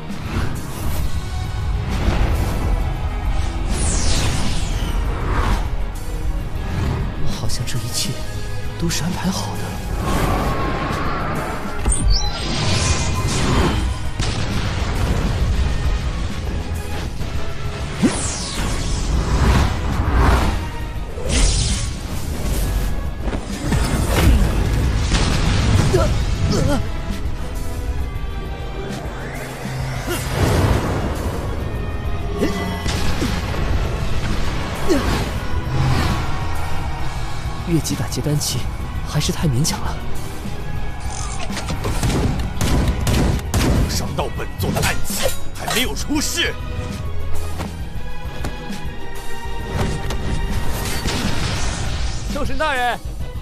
结丹期还是太勉强了，伤到本座的暗器还没有出世。 兽神大人，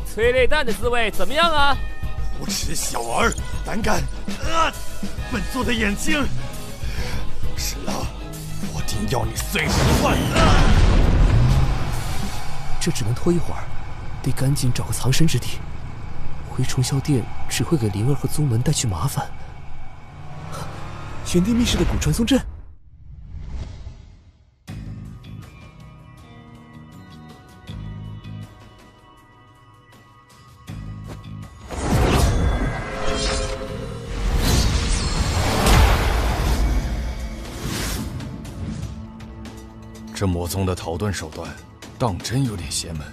催泪弹的滋味怎么样啊？无耻小儿，胆敢！本座的眼睛，是了，我定要你碎尸万段！这只能拖一会儿。 得赶紧找个藏身之地，回崇霄殿只会给灵儿和宗门带去麻烦。玄帝密室的古传送阵，这魔宗的逃遁手段，当真有点邪门。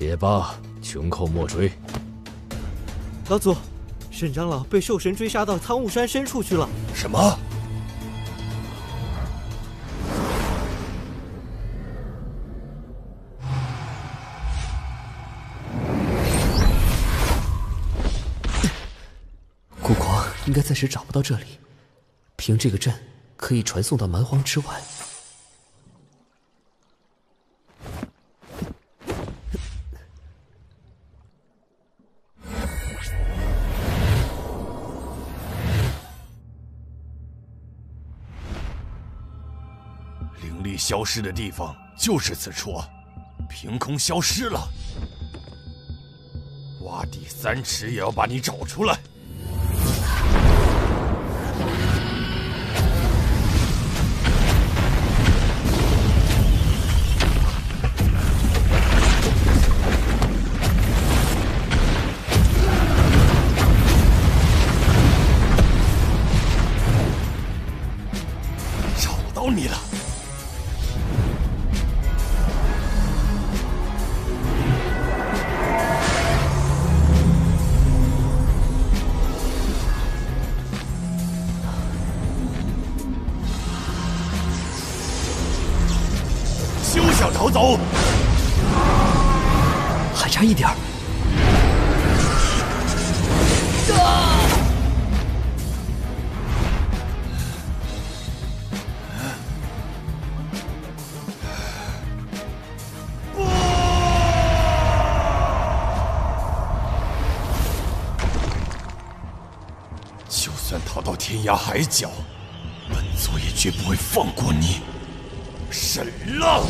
也罢，穷寇莫追。老祖，沈长老被兽神追杀到苍雾山深处去了。什么？孤狂应该暂时找不到这里，凭这个阵可以传送到蛮荒之外。 消失的地方就是此处，凭空消失了。挖地3尺也要把你找出来。找到你了！ 走，还差一点儿。就算逃到天涯海角，本座也绝不会放过你，沈浪。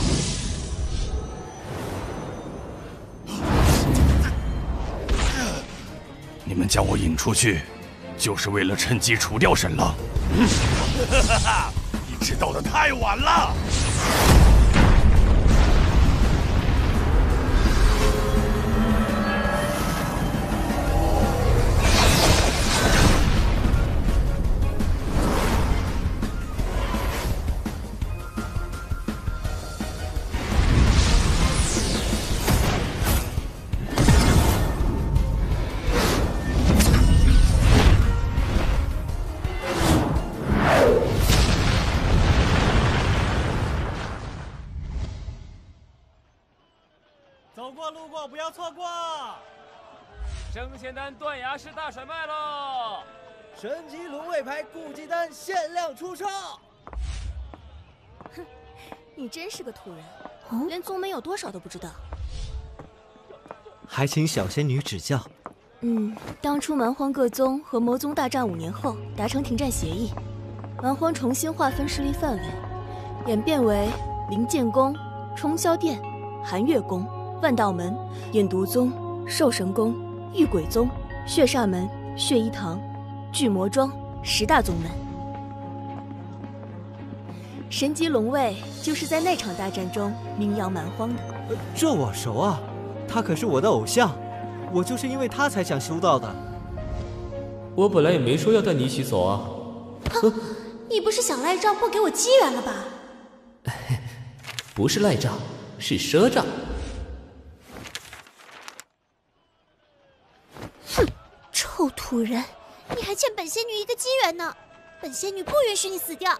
你们将我引出去，就是为了趁机除掉沈浪。你是到得太晚了。走过路过不要错过！升仙丹断崖式大甩卖喽！神级轮位牌固技丹限量出售！哼，你真是个土人，连宗门有多少都不知道。还请小仙女指教。当初蛮荒各宗和魔宗大战5年后达成停战协议，蛮荒重新划分势力范围，演变为灵剑宫、冲霄殿、寒月宫。 万道门、眼毒宗、兽神宫、御鬼宗、血煞门、血衣堂、巨魔庄10大宗门。神级龙卫就是在那场大战中名扬蛮荒的。这我熟啊，他可是我的偶像，我就是因为他才想修道的。我本来也没说要带你一起走啊。哼，你不是想赖账不给我机缘了吧？不是赖账，是赊账。 臭土人，你还欠本仙女一个机缘呢！本仙女不允许你死掉。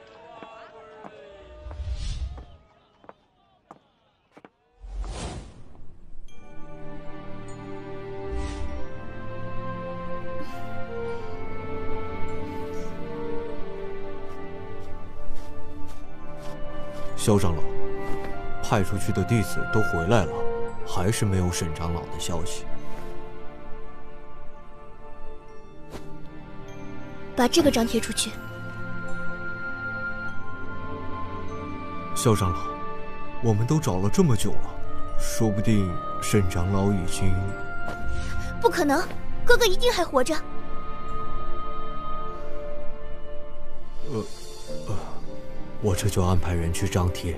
萧长老，派出去的弟子都回来了，还是没有沈长老的消息。 把这个张贴出去。萧长老，我们都找了这么久了，说不定沈长老已经……不可能，哥哥一定还活着。我这就安排人去张贴。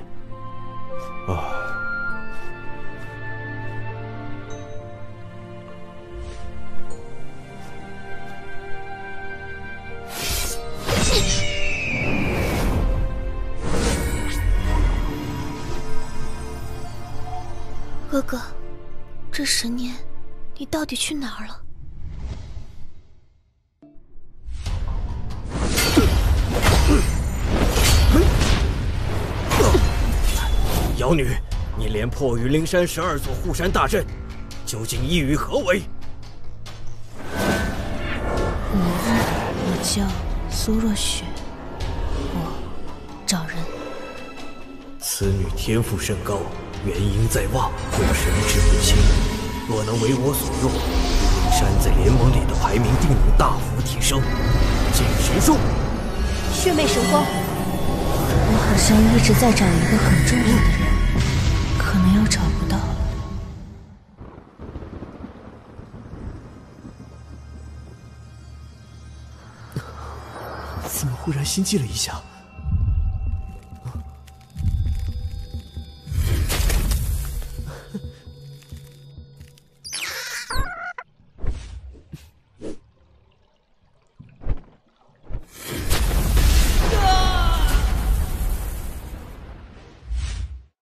哥哥，这10年，你到底去哪儿了？妖女，你连破云灵山12座护山大阵，究竟意欲何为？我叫苏若雪，我找人。此女天赋甚高。 元婴在望，鬼神志不清。若能为我所用，灵山在联盟里的排名定能大幅提升。请神术，血魅神光。我好像一直在找一个很重要的人，可能又找不到了。怎么忽然心悸了一下？